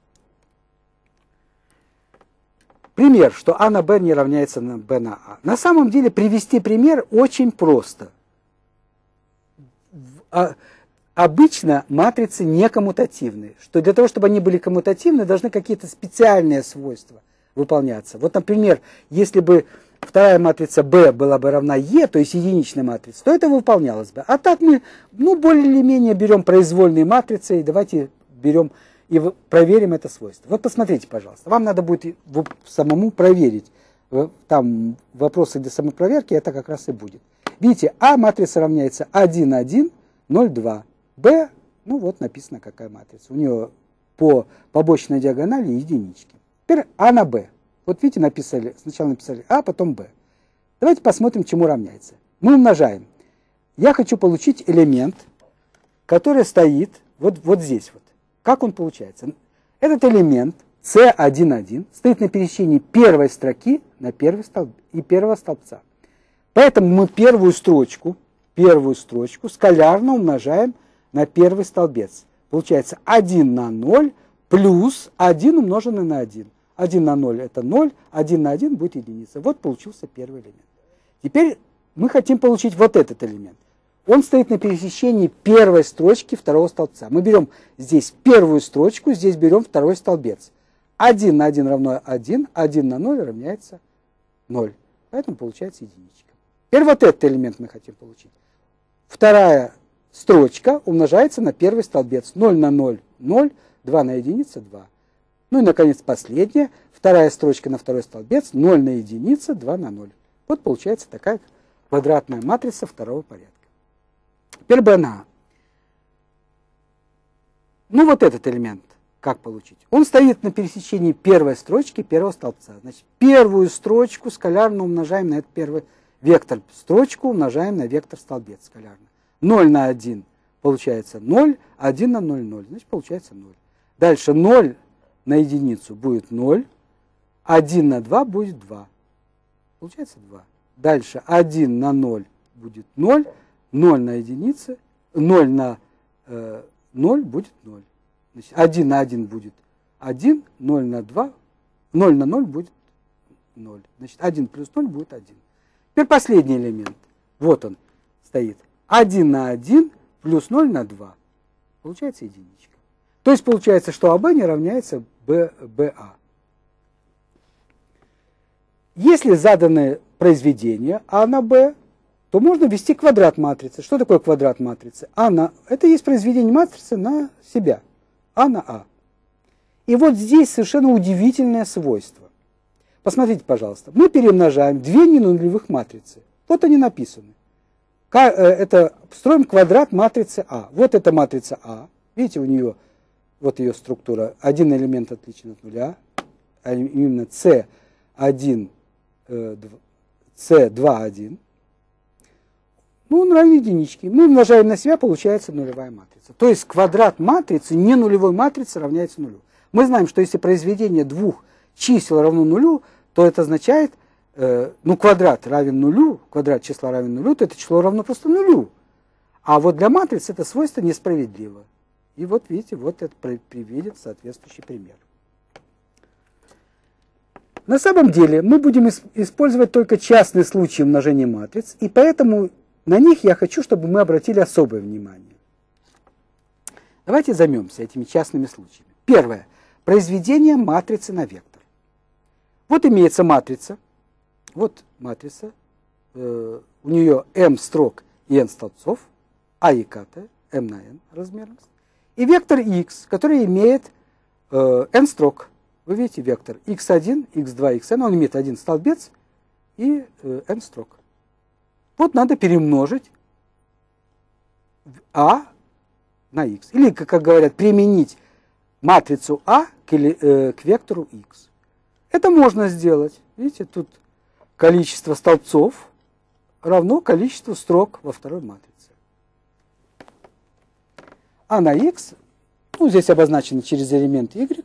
Пример, что А на Б не равняется на Б на А. На самом деле привести пример очень просто. Обычно матрицы не коммутативны. Что для того, чтобы они были коммутативны, должны какие-то специальные свойства выполняться. Вот, например, если бы вторая матрица B была бы равна E, то есть единичная матрица, то это выполнялось бы. А так мы, ну, более или менее берем произвольные матрицы, и давайте берем... и проверим это свойство. Вот посмотрите, пожалуйста. Вам надо будет самому проверить. Там вопросы для самопроверки, это как раз и будет. Видите, А матрица равняется 1, 1, 0, 2. Б, ну вот написано, какая матрица. У нее по побочной диагонали единички. Теперь А на Б. Вот видите, написали, сначала написали А, потом Б. Давайте посмотрим, чему равняется. Мы умножаем. Я хочу получить элемент, который стоит вот здесь вот. Как он получается? Этот элемент С1,1 стоит на пересечении первой строки и первого столбца. Поэтому мы первую строчку скалярно умножаем на первый столбец. Получается 1 на 0 плюс 1 умноженное на 1. 1 на 0 это 0, 1 на 1 будет единица. Вот получился первый элемент. Теперь мы хотим получить вот этот элемент. Он стоит на пересечении первой строчки второго столбца. Мы берем здесь первую строчку, здесь берем второй столбец. 1 на 1 равно 1, 1 на 0 равняется 0. Поэтому получается единичка. Теперь вот этот элемент мы хотим получить. Вторая строчка умножается на первый столбец. 0 на 0 – 0, 2 на 1 – 2. Ну и, наконец, последняя. Вторая строчка на второй столбец. 0 на 1 – 2 на 0. Вот получается такая квадратная матрица второго порядка. Теперь Б на А. Ну вот этот элемент, как получить? Он стоит на пересечении первой строчки первого столбца. Значит, первую строчку скалярно умножаем на этот первый вектор. Строчку умножаем на вектор столбец скалярно. 0 на 1 получается 0, 1 на 0 – 0. Значит, получается 0. Дальше 0 на единицу будет 0, 1 на 2 будет 2. Получается 2. Дальше 1 на 0 будет 0. 0 на единице, 0 на 0 будет 0. Значит, 1 на 1 будет 1, 0 на 2, 0 на 0 будет 0. Значит, 1 плюс 0 будет 1. Теперь последний элемент. Вот он стоит. 1 на 1 плюс 0 на 2. Получается единичка. То есть получается, что АБ не равняется БА. Если заданы произведения А на Б, то можно ввести квадрат матрицы. Что такое квадрат матрицы? А на... Это есть произведение матрицы на себя. А на А. И вот здесь совершенно удивительное свойство. Посмотрите, пожалуйста. Мы перемножаем две ненулевых матрицы. Вот они написаны. Это... Строим квадрат матрицы А. Вот эта матрица А. Видите, у нее вот ее структура. Один элемент отличен от нуля. А именно С1, С2,1. Ну, он равен единичке. Мы умножаем на себя, получается нулевая матрица. То есть квадрат матрицы, не нулевой матрицы, равняется нулю. Мы знаем, что если произведение двух чисел равно нулю, то это означает, ну, квадрат равен нулю, квадрат числа равен нулю, то это число равно просто нулю. А вот для матрицы это свойство несправедливо. И вот, видите, вот это приведет соответствующий пример. На самом деле мы будем использовать только частные случаи умножения матриц, и поэтому... На них я хочу, чтобы мы обратили особое внимание. Давайте займемся этими частными случаями. Первое. Произведение матрицы на вектор. Вот имеется матрица, Вот матрица, у нее m строк и n столбцов, а и кт, m на n размерность, и вектор x, который имеет n строк. Вы видите вектор x1, x2, xn, он имеет один столбец и n строк. Вот надо перемножить А на x, или, как говорят, применить матрицу А к вектору x. Это можно сделать. Видите, тут количество столбцов равно количеству строк во второй матрице. А на x, ну, здесь обозначено через элемент y,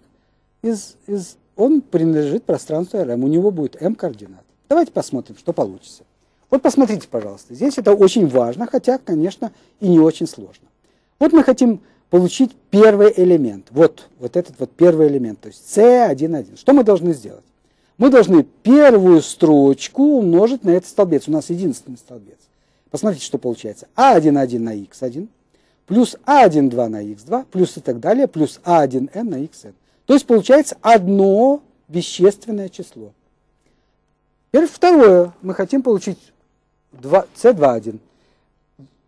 он принадлежит пространству RM. У него будет m координат. Давайте посмотрим, что получится. Вот посмотрите, пожалуйста. Здесь это очень важно, хотя, конечно, и не очень сложно. Вот мы хотим получить первый элемент. Вот этот вот первый элемент, то есть C11. Что мы должны сделать? Мы должны первую строчку умножить на этот столбец. У нас единственный столбец. Посмотрите, что получается. А11 на x1 плюс А12 на x2 плюс и так далее, плюс А1n на xn. То есть получается одно вещественное число. Теперь второе. Мы хотим получить C21.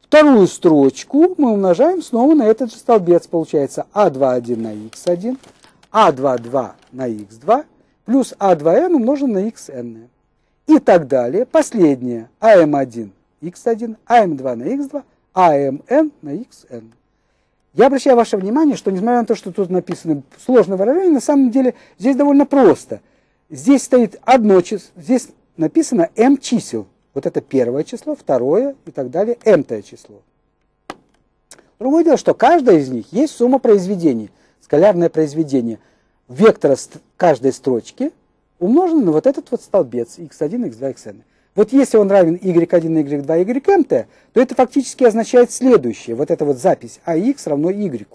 Вторую строчку мы умножаем снова на этот же столбец. Получается А21 на x1, А22 на x2, плюс А2n умножен на xn. И так далее. Последнее. АМ1 x1, АМ2 на x2, АМн на xn. Я обращаю ваше внимание, что несмотря на то, что тут написано сложное выражение, на самом деле здесь довольно просто. Здесь стоит одно число, здесь написано m чисел. Вот это первое число, второе и так далее, m-тое число. Другое дело, что каждая из них есть сумма произведений, скалярное произведение вектора каждой строчки умножено на вот этот вот столбец x1, x2, xn. Вот если он равен y1, y2, ymT, то это фактически означает следующее. Вот эта вот запись ax равно y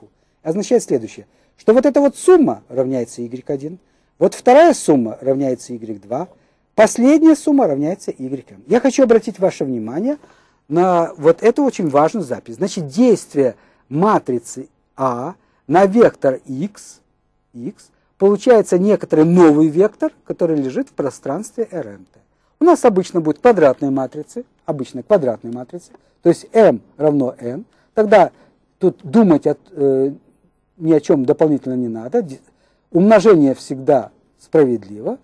означает следующее, что вот эта вот сумма равняется y1, вот вторая сумма равняется y2, последняя сумма равняется y. Я хочу обратить ваше внимание на вот эту очень важную запись. Значит, действие матрицы А на вектор x получается некоторый новый вектор, который лежит в пространстве РМТ. У нас обычно будут квадратные матрицы, то есть m равно n. Тогда тут думать ни о чем дополнительно не надо. Умножение всегда справедливо,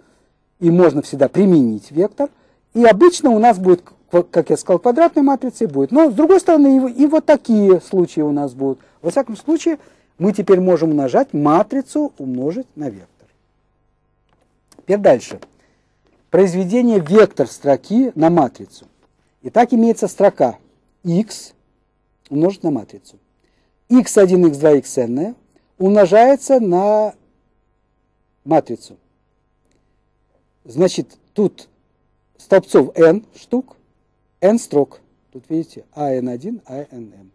и можно всегда применить вектор. И обычно у нас будет, как я сказал, квадратные матрицы будет. Но, с другой стороны, и вот такие случаи у нас будут. Во всяком случае, мы теперь можем умножать матрицу, умножить на вектор. Теперь дальше. Произведение вектор строки на матрицу. Итак, имеется строка x умножить на матрицу. x1, x2, xn умножается на матрицу. Значит, тут столбцов n штук, n строк. Тут видите, an1, anm.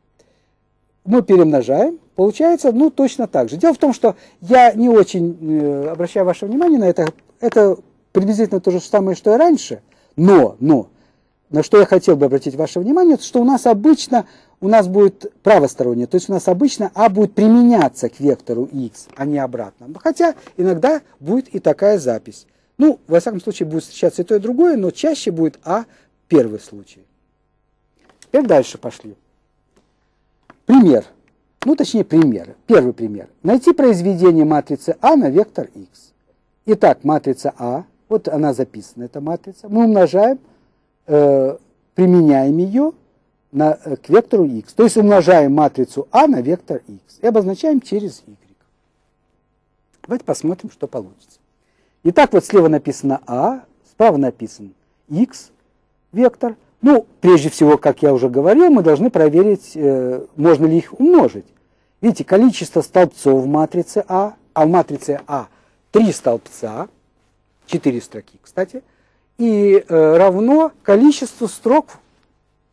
Мы перемножаем. Получается, ну, точно так же. Дело в том, что я не очень обращаю ваше внимание на это. Это приблизительно то же самое, что и раньше, но на что я хотел бы обратить ваше внимание, что у нас будет правостороннее, то есть у нас обычно А будет применяться к вектору x, а не обратно. Хотя иногда будет и такая запись. Ну, во всяком случае, будет встречаться и то, и другое, но чаще будет А первый случай. Теперь дальше пошли. Пример. Ну, точнее, примеры. Первый пример. Найти произведение матрицы А на вектор x. Итак, матрица А. Вот она записана, эта матрица. Мы умножаем, применяем ее к вектору x. То есть умножаем матрицу А на вектор x. И обозначаем через y. Давайте посмотрим, что получится. Итак, вот слева написано А, справа написан x вектор. Ну, прежде всего, как я уже говорил, мы должны проверить, можно ли их умножить. Видите, количество столбцов в матрице А, в матрице А 3 столбца, 4 строки, кстати, и равно количеству строк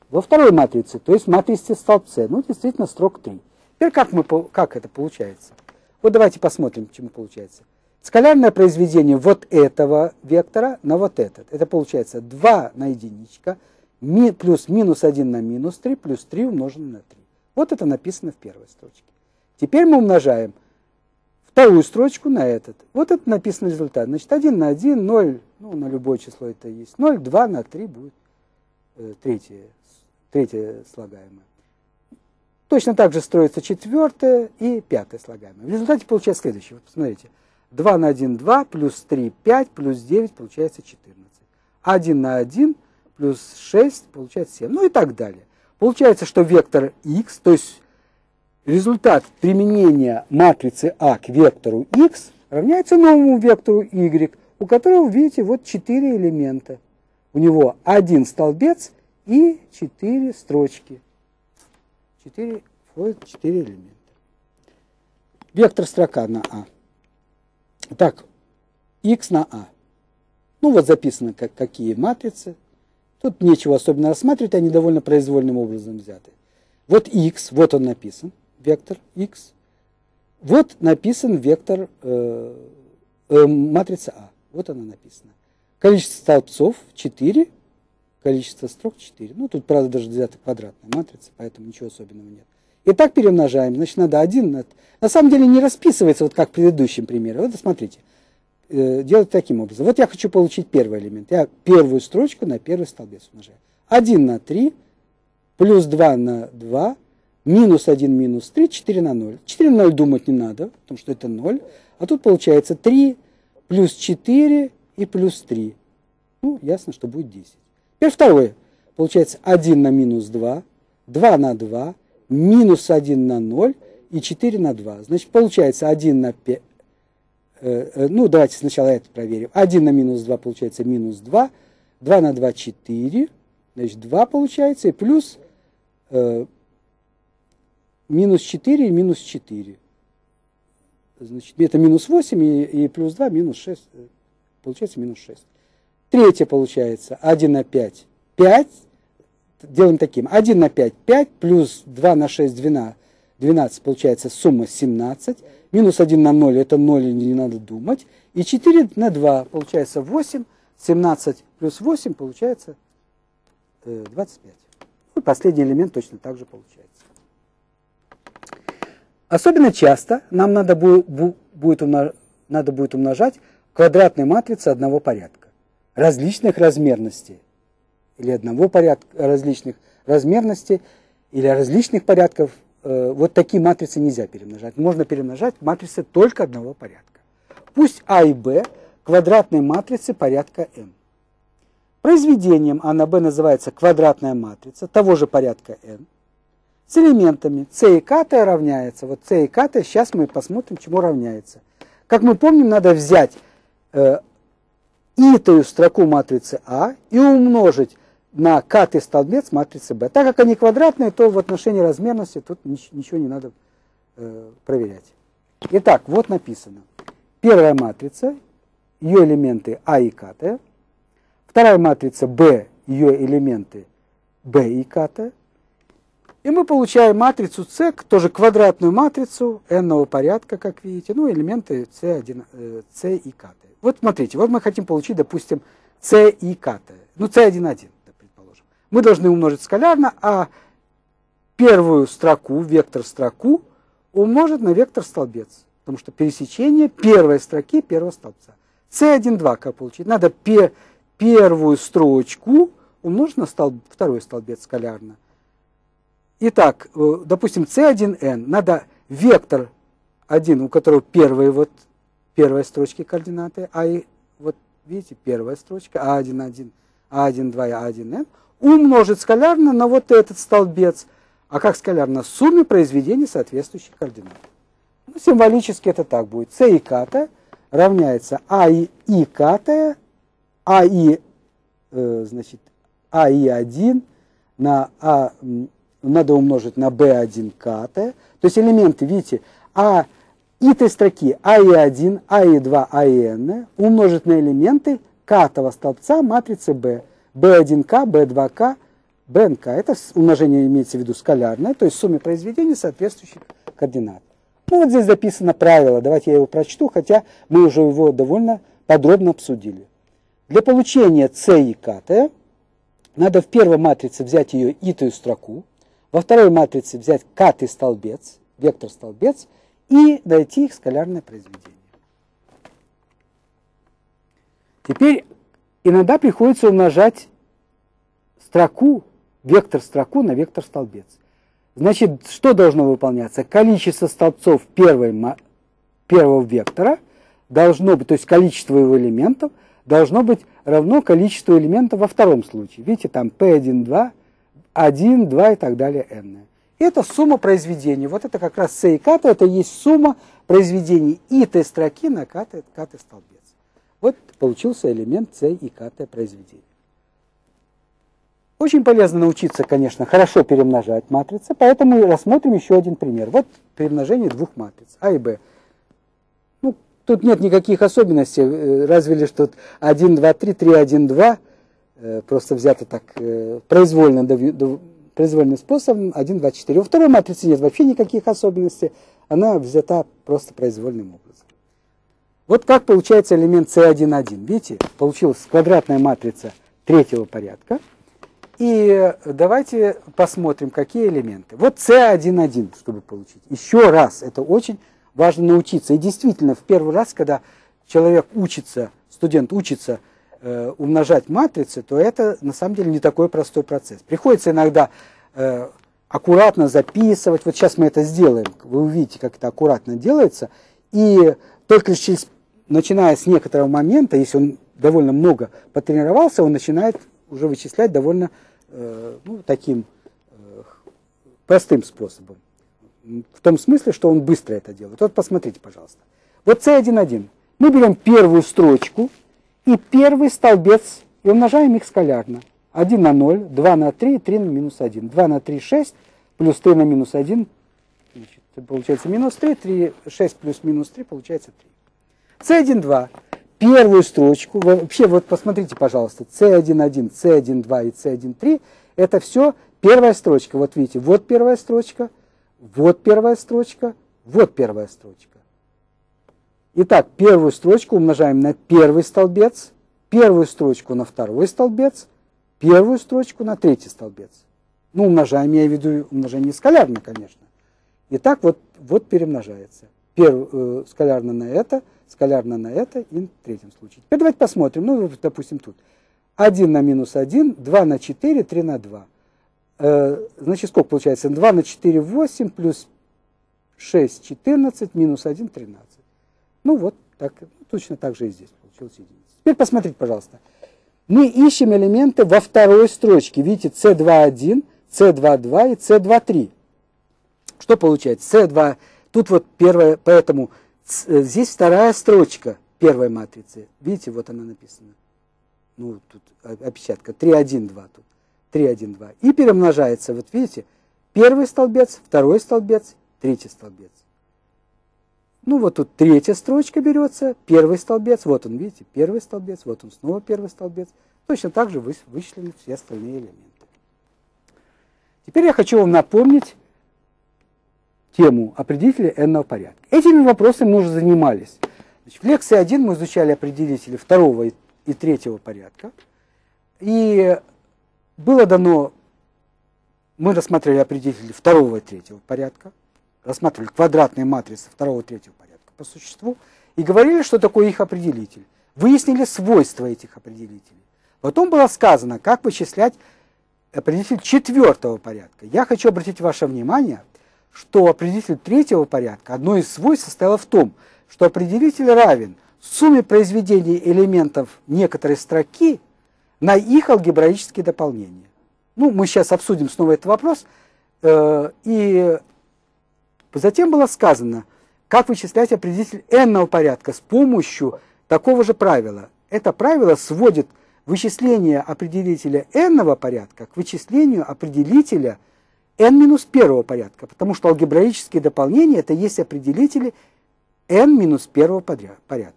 во второй матрице, то есть матрице столбца. Ну, действительно, строк 3. Теперь как это получается? Вот давайте посмотрим, к чему получается. Скалярное произведение вот этого вектора на вот этот. Это получается 2 на единичка, плюс минус 1 на минус 3, плюс 3 умноженное на 3. Вот это написано в первой строчке. Теперь мы умножаем вторую строчку на этот. Вот это написан результат. Значит, 1 на 1, 0, ну, на любое число это есть, 0, 2 на 3 будет третье слагаемое. Точно так же строится четвертое и пятое слагаемое. В результате получается следующее. Вот посмотрите. 2 на 1, 2, плюс 3, 5, плюс 9, получается 14. 1 на 1, плюс 6, получается 7. Ну и так далее. Получается, что вектор x, то есть результат применения матрицы А к вектору x, равняется новому вектору y, у которого, видите, вот 4 элемента. У него 1 столбец и 4 строчки. 4, входит 4 элемента. Вектор строка на А. Так, x на А. Ну вот записано, какие матрицы. Тут нечего особенно рассматривать, они довольно произвольным образом взяты. Вот x, вот он написан, вектор x. Вот написан вектор матрица А. Вот она написана. Количество столбцов 4, количество строк 4. Ну тут, правда, даже взята квадратная матрица, поэтому ничего особенного нет. И так перемножаем. Значит, надо 1. На самом деле не расписывается, вот как в предыдущем примере. Вот смотрите. Делать таким образом. Вот я хочу получить первый элемент. Я первую строчку на первый столбец умножаю. 1 на 3, плюс 2 на 2, минус 1, минус 3, 4 на 0. 4 на 0 думать не надо, потому что это 0. А тут получается 3, плюс 4 и плюс 3. Ну, ясно, что будет 10. Теперь второе. Получается 1 на минус 2, 2 на 2, минус 1 на 0 и 4 на 2. Значит, получается 1 на 5. Ну, давайте сначала это проверим. 1 на минус 2 получается минус 2. 2 на 2 – 4. Значит, 2 получается. И плюс минус 4 и минус 4. Значит, это минус 8 и плюс 2 – минус 6. Получается минус 6. Третье получается 1 на 5 – 5. Делаем таким. 1 на 5 – 5. Плюс 2 на 6 – 12. 12 получается сумма 17. Минус 1 на 0 – это 0, не надо думать. И 4 на 2 получается 8. 17 плюс 8 получается 25. И последний элемент точно так же получается. Особенно часто нам надо будет умножать квадратные матрицы одного порядка, различных размерностей. Или одного порядка различных размерностей, или различных порядков. Вот такие матрицы нельзя перемножать. Можно перемножать матрицы только одного порядка. Пусть А и Б квадратные матрицы порядка n. Произведением А на Б называется квадратная матрица того же порядка n с элементами c и k равняется. Вот c и k, сейчас мы посмотрим, чему равняется. Как мы помним, надо взять итую строку матрицы А и умножить на k-ый столбец матрицы B. Так как они квадратные, то в отношении размерности тут ничего не надо проверять. Итак, вот написано. Первая матрица, ее элементы А и k-т. Вторая матрица B, ее элементы B и k-т. И мы получаем матрицу C, тоже квадратную матрицу n-ного порядка, как видите. Ну, элементы C и k-т. Вот смотрите, вот мы хотим получить, допустим, C и k-т. Ну, C1,1. Мы должны умножить скалярно, а первую строку, вектор строку, умножить на вектор столбец. Потому что пересечение первой строки первого столбца. C1,2 как получить? Надо первую строчку умножить на второй столбец скалярно. Итак, допустим, C1n. Надо вектор 1, у которого первые строчки координаты, а и, вот видите, первая строчка, A1,1, A1,2 и A1n, умножить скалярно на вот этот столбец. А как скалярно? Сумме произведений соответствующих координат. Ну, символически это так будет. С и k равняется А и k, А и, значит, А и 1 на А надо умножить на b1k. То есть элементы, видите, А и-той строки А и 1, А и 2, А и n умножить на элементы k-того столбца матрицы b. b1k, b2k, bnk. Это умножение имеется в виду скалярное, то есть сумме произведений соответствующих координат. Ну вот здесь записано правило, давайте я его прочту, хотя мы уже его довольно подробно обсудили. Для получения c и k надо в первой матрице взять ее итую строку, во второй матрице взять k-ый столбец, вектор столбец, и дойти их скалярное произведение. Теперь иногда приходится умножать строку, вектор-строку на вектор-столбец. Значит, что должно выполняться? Количество столбцов первого вектора должно быть, то есть количество его элементов, должно быть равно количеству элементов во втором случае. Видите, там P1, 2, 1, 2 и так далее, n. Это сумма произведений. Вот это как раз c и ката, это есть сумма произведений ит строки на ката-столбец. Вот получился элемент c и ката произведения. Очень полезно научиться, конечно, хорошо перемножать матрицы, поэтому рассмотрим еще один пример. Вот перемножение двух матриц А и Б. Ну, тут нет никаких особенностей, разве лишь тут 1, 2, 3, 3, 1, 2, просто взято так произвольным способом, 1, 2, 4. Во второй матрице нет вообще никаких особенностей, она взята просто произвольным образом. Вот как получается элемент C1,1. Видите, получилась квадратная матрица третьего порядка. И давайте посмотрим, какие элементы. Вот C1,1, чтобы получить. Еще раз, это очень важно научиться. И действительно, в первый раз, когда человек учится, студент учится умножать матрицы, то это на самом деле не такой простой процесс. Приходится иногда аккуратно записывать. Вот сейчас мы это сделаем. Вы увидите, как это аккуратно делается. И только через, начиная с некоторого момента, если он довольно много потренировался, он начинает уже вычислять довольно таким простым способом. В том смысле, что он быстро это делает. Вот посмотрите, пожалуйста. Вот C1,1. Мы берем первую строчку и первый столбец и умножаем их скалярно. 1 на 0, 2 на 3, 3 на минус 1. 2 на 3, 6, плюс 3 на минус 1, значит, получается минус 3, 3, 6 плюс минус 3, получается 3. C1,2. Первую строчку, вообще вот посмотрите, пожалуйста, C1,1, C1,2 и C1,3, это все первая строчка. Вот видите, вот первая строчка, вот первая строчка, вот первая строчка. Итак, первую строчку умножаем на первый столбец, первую строчку на второй столбец, первую строчку на третий столбец. Ну, умножаем, я веду умножение скалярно, конечно. Итак, вот перемножается. Скалярно на это, скалярно на это и в третьем случае. Теперь давайте посмотрим. Ну, допустим, тут 1 на минус 1, 2 на 4, 3 на 2. Значит, сколько получается? 2 на 4, 8, плюс 6, 14, минус 1, 13. Ну, вот так, точно так же и здесь получилось единица. Теперь посмотрите, пожалуйста. Мы ищем элементы во второй строчке. Видите, C2,1, C2,2 и C2,3. Что получается? C2. Тут вот первая, поэтому здесь вторая строчка первой матрицы. Видите, вот она написана. Ну, тут опечатка. 3, 1, 2 тут. 3, 1, 2. И перемножается, вот видите, первый столбец, второй столбец, третий столбец. Ну, вот тут третья строчка берется, первый столбец, вот он, видите, первый столбец, вот он снова первый столбец. Точно так же вычислены все остальные элементы. Теперь я хочу вам напомнить тему определителей n-ного порядка. Этими вопросами мы уже занимались. Значит, в лекции 1 мы изучали определители второго и третьего порядка. И было дано, мы рассматривали определители второго и третьего порядка, рассматривали квадратные матрицы второго и третьего порядка по существу, и говорили, что такое их определитель. Выяснили свойства этих определителей. Потом было сказано, как вычислять определитель четвертого порядка. Я хочу обратить ваше внимание, что определитель третьего порядка, одно из свойств состояло в том, что определитель равен сумме произведений элементов некоторой строки на их алгебраические дополнения. Ну, мы сейчас обсудим снова этот вопрос. И затем было сказано, как вычислять определитель n-ного порядка с помощью такого же правила. Это правило сводит вычисление определителя n-ного порядка к вычислению определителя n-1 порядка, потому что алгебраические дополнения – это есть определители n-1 порядка.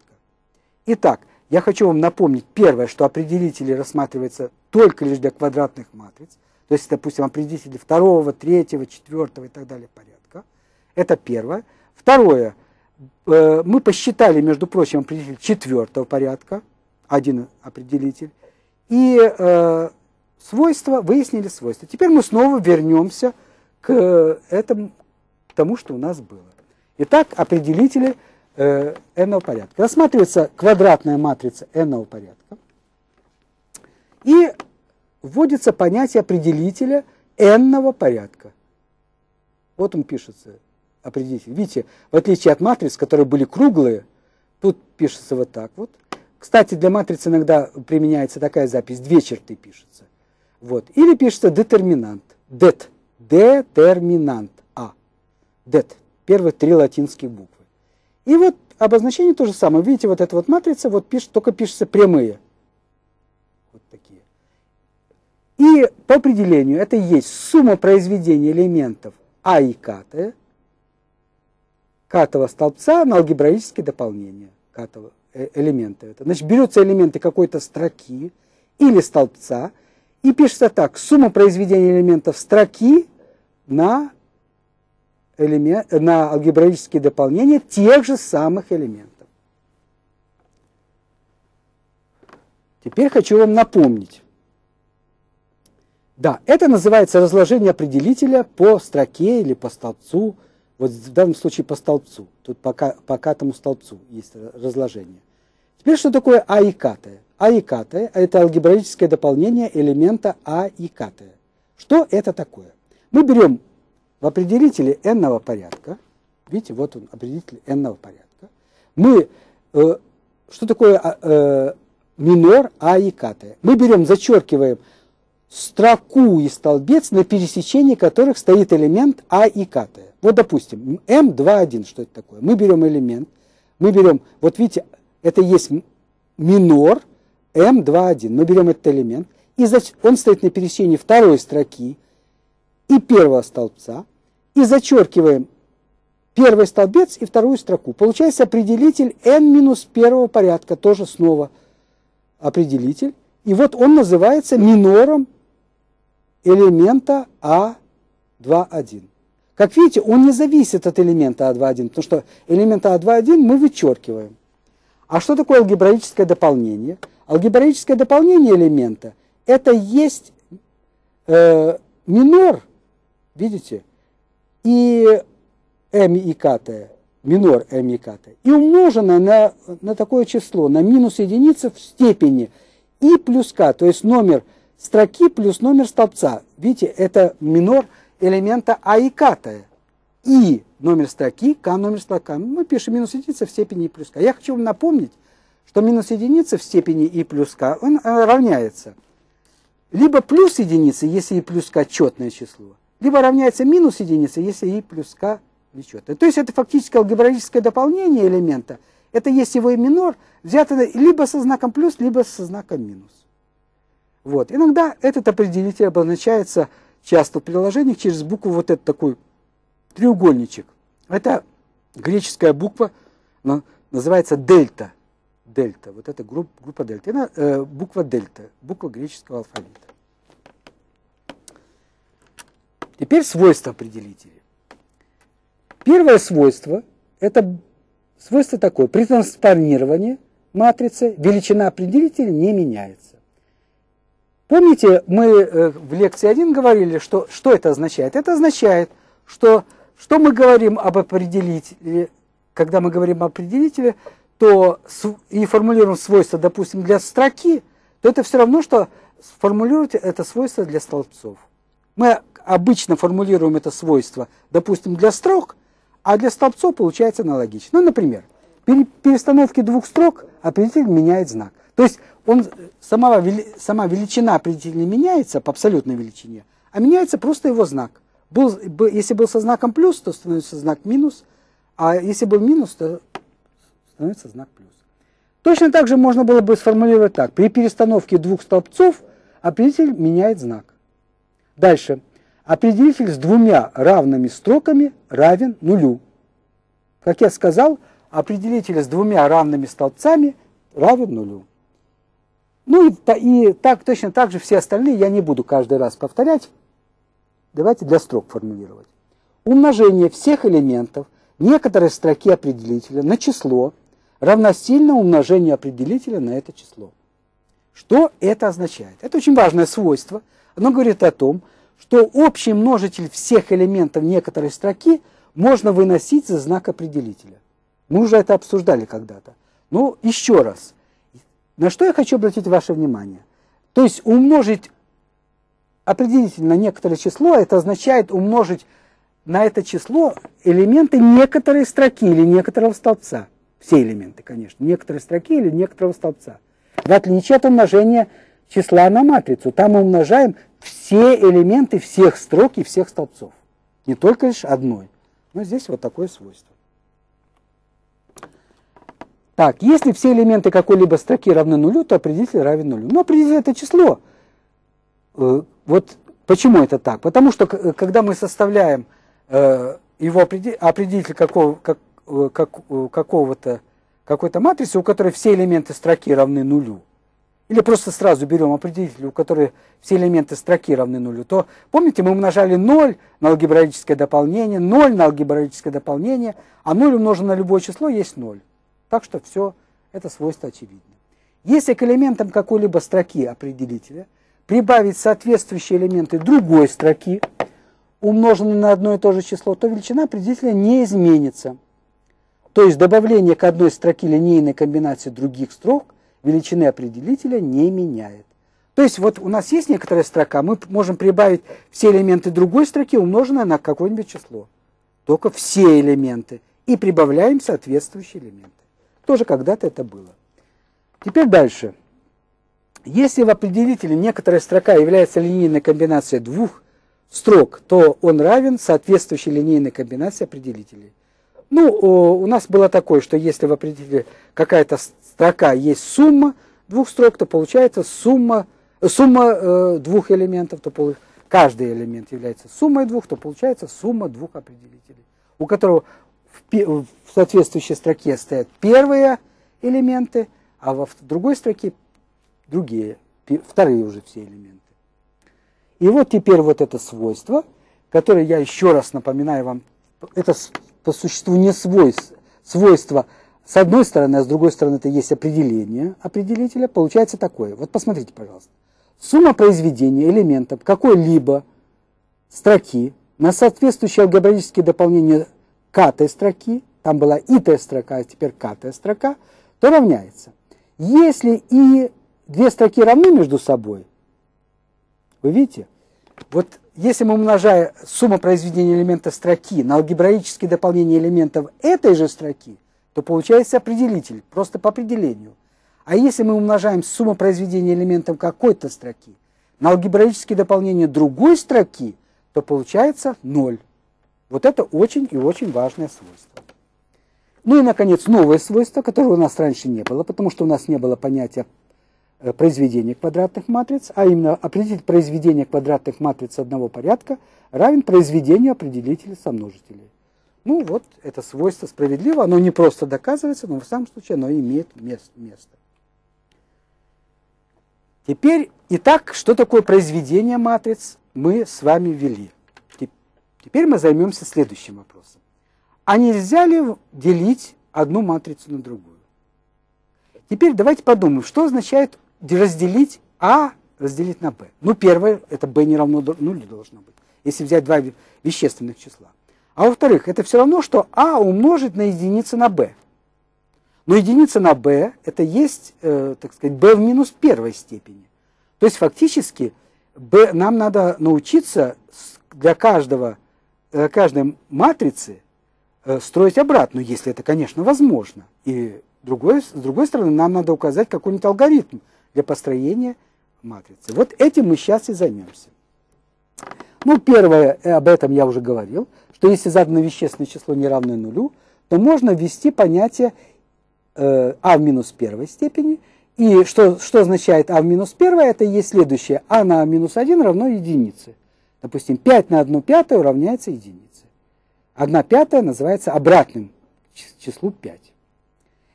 Итак, я хочу вам напомнить, первое, что определители рассматриваются только лишь для квадратных матриц, то есть, допустим, определители 2, 3, 4 и так далее порядка. Это первое. Второе, мы посчитали, между прочим, определитель 4 порядка, один определитель, и свойства, выяснили свойства. Теперь мы снова вернемся к тому, что у нас было. Итак, определители n-го порядка. Рассматривается квадратная матрица n-го порядка. И вводится понятие определителя n-го порядка. Вот он пишется, определитель. Видите, в отличие от матриц, которые были круглые, тут пишется вот так вот. Кстати, для матрицы иногда применяется такая запись, две черты пишется. Вот. Или пишется детерминант, det, детерминант А, det, первые три латинские буквы. И вот обозначение то же самое. Видите, вот эта вот матрица, вот пишет, только пишется прямые. Вот такие. И по определению это и есть сумма произведения элементов А и К, катого столбца на алгебраические дополнения катого элемента. Это. Значит, берутся элементы какой-то строки или столбца, и пишется так, сумма произведения элементов строки на алгебраические дополнения тех же самых элементов. Теперь хочу вам напомнить. Да, это называется разложение определителя по строке или по столбцу. Вот в данном случае по столбцу. Тут по катому столбцу есть разложение. Теперь что такое А и катое? А и катое – это алгебраическое дополнение элемента А и катое. Что это такое? Мы берем в определителе n-го порядка. Видите, вот он, определитель n-го порядка. Мы, что такое минор А и катое? Мы берем, зачеркиваем строку и столбец, на пересечении которых стоит элемент А и катое. Вот, допустим, М2,1, что это такое? Мы берем элемент, мы берем, вот видите, это есть минор М2,1. Мы берем этот элемент, и он стоит на пересечении второй строки и первого столбца, и зачеркиваем первый столбец и вторую строку. Получается определитель n-1 порядка, тоже снова определитель. И вот он называется минором элемента А2,1. Как видите, он не зависит от элемента А2,1, потому что элемент А2,1 мы вычеркиваем. А что такое алгебраическое дополнение? Алгебраическое дополнение элемента – это есть минор, видите, и m и катое, минор m и катое, и умноженное на такое число, на минус единицу в степени и плюс k, то есть номер строки плюс номер столбца. Видите, это минор элемента А и катое. И номер строки, К номер строка. Мы пишем минус единица в степени и плюс К. Я хочу вам напомнить, что минус единица в степени и плюс К равняется либо плюс единица, если и плюс К четное число, либо равняется минус единица, если и плюс К нечетное. То есть это фактически алгебраическое дополнение элемента. Это есть его и минор, взятое либо со знаком плюс, либо со знаком минус. Вот. Иногда этот определитель обозначается часто в приложениях через букву вот этот такой треугольничек. Это греческая буква, она называется дельта. Дельта, вот это группа дельта. Она, буква дельта, буква греческого алфавита. Теперь свойства определителей. Первое свойство, это свойство такое. При транспонировании матрицы величина определителя не меняется. Помните, мы в лекции 1 говорили, что это означает? Это означает, что мы говорим об определителе, когда мы говорим об определителе, то и формулируем свойство, допустим, для строки, то это все равно, что сформулировать это свойство для столбцов. Мы обычно формулируем это свойство, допустим, для строк, а для столбцов получается аналогично. Ну, например, при перестановке двух строк определитель меняет знак. То есть сама величина определителя не меняется по абсолютной величине, а меняется просто его знак. Если был со знаком плюс, то становится знак минус, а если был минус, то становится знак плюс. Точно так же можно было бы сформулировать так. При перестановке двух столбцов определитель меняет знак. Дальше. Определитель с двумя равными строками равен нулю. Как я сказал, определитель с двумя равными столбцами равен нулю. Ну и так, точно так же все остальные я не буду каждый раз повторять. Давайте для строк формулировать. Умножение всех элементов некоторой строки определителя на число равносильно умножению определителя на это число. Что это означает? Это очень важное свойство. Оно говорит о том, что общий множитель всех элементов некоторой строки можно выносить за знак определителя. Мы уже это обсуждали когда-то. Но еще раз, на что я хочу обратить ваше внимание. То есть умножить определитель на некоторое число, это означает умножить на это число элементы некоторой строки или некоторого столбца. Все элементы, конечно, некоторой строки или некоторого столбца. В отличие от умножения числа на матрицу, там мы умножаем все элементы всех строк и всех столбцов. Не только лишь одной. Но здесь вот такое свойство. Так, если все элементы какой-либо строки равны нулю, то определитель равен нулю. Но определитель это число. Вот почему это так? Потому что когда мы составляем его определитель какой-то матрицы, у которой все элементы строки равны нулю, или просто сразу берем определитель, у которой все элементы строки равны нулю, то, помните, мы умножали 0 на алгебраическое дополнение, 0 на алгебраическое дополнение, а 0 умножено на любое число есть 0. Так что все это свойство очевидно. Если к элементам какой-либо строки определителя прибавить соответствующие элементы другой строки, умноженные на одно и то же число, то величина определителя не изменится. То есть добавление к одной строке линейной комбинации других строк величины определителя не меняет. То есть вот у нас есть некоторая строка, мы можем прибавить все элементы другой строки, умноженное на какое-нибудь число. Только все элементы. И прибавляем соответствующие элементы. Тоже когда-то это было. Теперь дальше. Если в определителе некоторая строка является линейной комбинацией двух строк, то он равен соответствующей линейной комбинации определителей. Ну, у нас было такое, что если в определителе какая-то строка есть сумма двух строк, то получается сумма двух элементов, то каждый элемент является суммой двух, то получается сумма двух определителей, у которого в соответствующей строке стоят первые элементы, а во другой строке другие, вторые уже все элементы. И вот теперь вот это свойство, которое я еще раз напоминаю вам, это по существу не свойство с одной стороны, а с другой стороны это есть определение определителя, получается такое. Вот посмотрите, пожалуйста. Сумма произведения элементов какой-либо строки на соответствующие алгебраические дополнения к-той строки, там была и-тая строка, а теперь к-тая строка, то равняется. Если и две строки равны между собой, вы видите, вот если мы умножаем сумму произведения элемента строки на алгебраические дополнения элементов этой же строки, то получается определитель, просто по определению. А если мы умножаем сумму произведения элементов какой-то строки на алгебраические дополнения другой строки, то получается 0. Вот это очень и очень важное свойство. Ну и, наконец, новое свойство, которое у нас раньше не было, потому что у нас не было понятия произведение квадратных матриц, а именно определитель произведения квадратных матриц одного порядка равен произведению определителей сомножителей. Ну вот, это свойство справедливо, оно не просто доказывается, но в самом случае оно имеет место. Теперь, итак, что такое произведение матриц, мы с вами ввели. Теперь мы займемся следующим вопросом. А нельзя ли делить одну матрицу на другую? Теперь давайте подумаем, что означает разделить А, разделить на Б. Ну, первое, это Б не равно нулю должно быть, если взять два вещественных числа. А во-вторых, это все равно, что А умножить на единицу на Б. Но единица на Б, это есть, так сказать, Б в минус первой степени. То есть, фактически, B, нам надо научиться для каждой матрицы строить обратную, если это, конечно, возможно. И с другой стороны, нам надо указать какой-нибудь алгоритм для построения матрицы. Вот этим мы сейчас и займемся. Ну, первое, об этом я уже говорил, что если задано вещественное число не равное нулю, то можно ввести понятие А в минус первой степени. И что означает А в минус первой? Это и есть следующее. А на минус 1 равно единице. Допустим, 5 на 1 пятую равняется единице. 1 пятая называется обратным числу 5.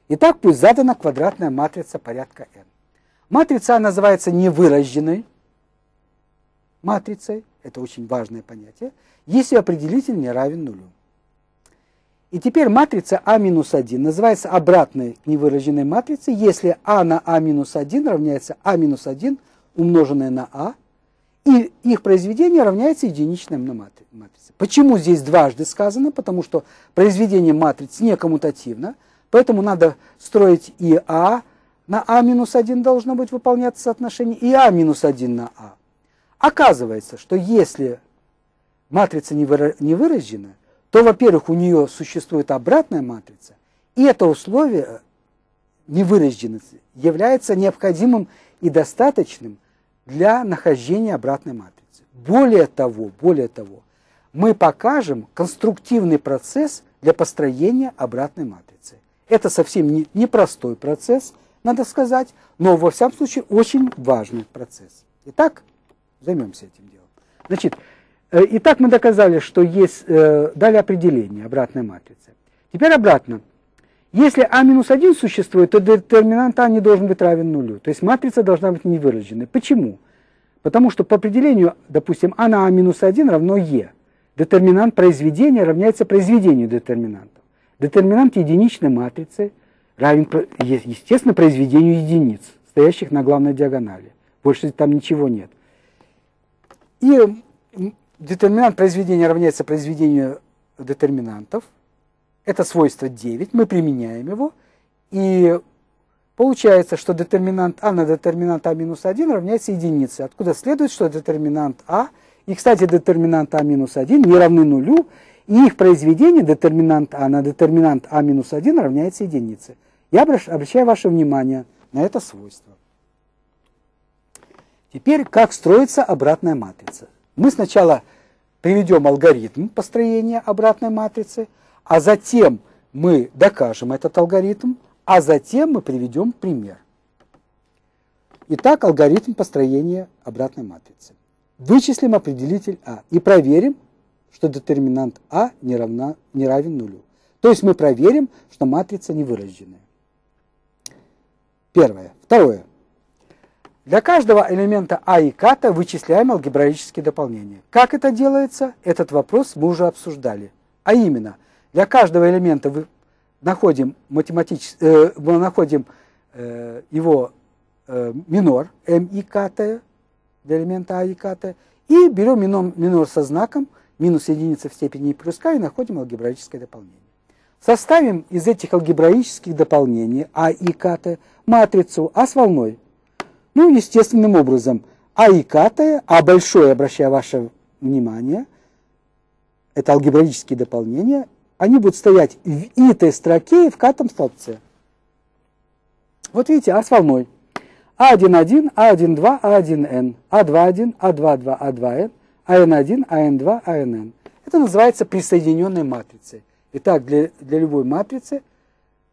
Итак, пусть задана квадратная матрица порядка n. Матрица А называется невыраженной матрицей. Это очень важное понятие. Если определитель не равен нулю. И теперь матрица А-1 называется обратной невыраженной матрицей, если А на А-1 равняется А-1 умноженное на А. и их произведение равняется единичной матрице. Почему здесь дважды сказано? Потому что произведение матриц не коммутативно, поэтому надо строить и А, на А-1 должно быть выполняться соотношение, и А-1 на А. Оказывается, что если матрица не выражена, то, во-первых, у нее существует обратная матрица, и это условие невыраженности является необходимым и достаточным для нахождения обратной матрицы. Более того, мы покажем конструктивный процесс для построения обратной матрицы. Это совсем непростой процесс, надо сказать, но, во всяком случае, очень важный процесс. Итак, займемся этим делом. Значит, итак, мы доказали, что есть, дали определение обратной матрицы. Теперь обратно. Если А-1 существует, то детерминант А не должен быть равен нулю. То есть матрица должна быть невыраженной. Почему? Потому что по определению, допустим, А на А-1 равно Е. Детерминант произведения равняется произведению детерминантов. Детерминант единичной матрицы равен, естественно, произведению единиц, стоящих на главной диагонали. Больше там ничего нет. И детерминант произведения равняется произведению детерминантов. Это свойство 9, мы применяем его, и получается, что детерминант А на детерминант А-1 равняется единице, откуда следует, что детерминант А, и, кстати, детерминант А-1 не равны нулю, и их произведение детерминант А на детерминант А-1 равняется единице. Я обращаю ваше внимание на это свойство. Теперь, как строится обратная матрица. Мы сначала приведем алгоритм построения обратной матрицы, а затем мы докажем этот алгоритм, а затем мы приведем пример. Итак, алгоритм построения обратной матрицы. Вычислим определитель А и проверим, что детерминант А не равен нулю. То есть мы проверим, что матрица невыраженная. Первое. Второе. Для каждого элемента А и К вычисляем алгебраические дополнения. Как это делается? Этот вопрос мы уже обсуждали. А именно, для каждого элемента мы находим, его минор М и К, для элемента А и К, и берем минор со знаком минус единица в степени и плюс К и находим алгебраическое дополнение. Составим из этих алгебраических дополнений А и К матрицу А с волной. Ну, естественным образом, А и К, А большое, обращаю ваше внимание, это алгебраические дополнения, они будут стоять в итой строке и в катом столбце. Вот видите, А с волной. А1,1, А1,2, А1Н, А2,1, А2,2, А2Н, АН1, АН2, АНН. Это называется присоединенной матрицей. Итак, для любой матрицы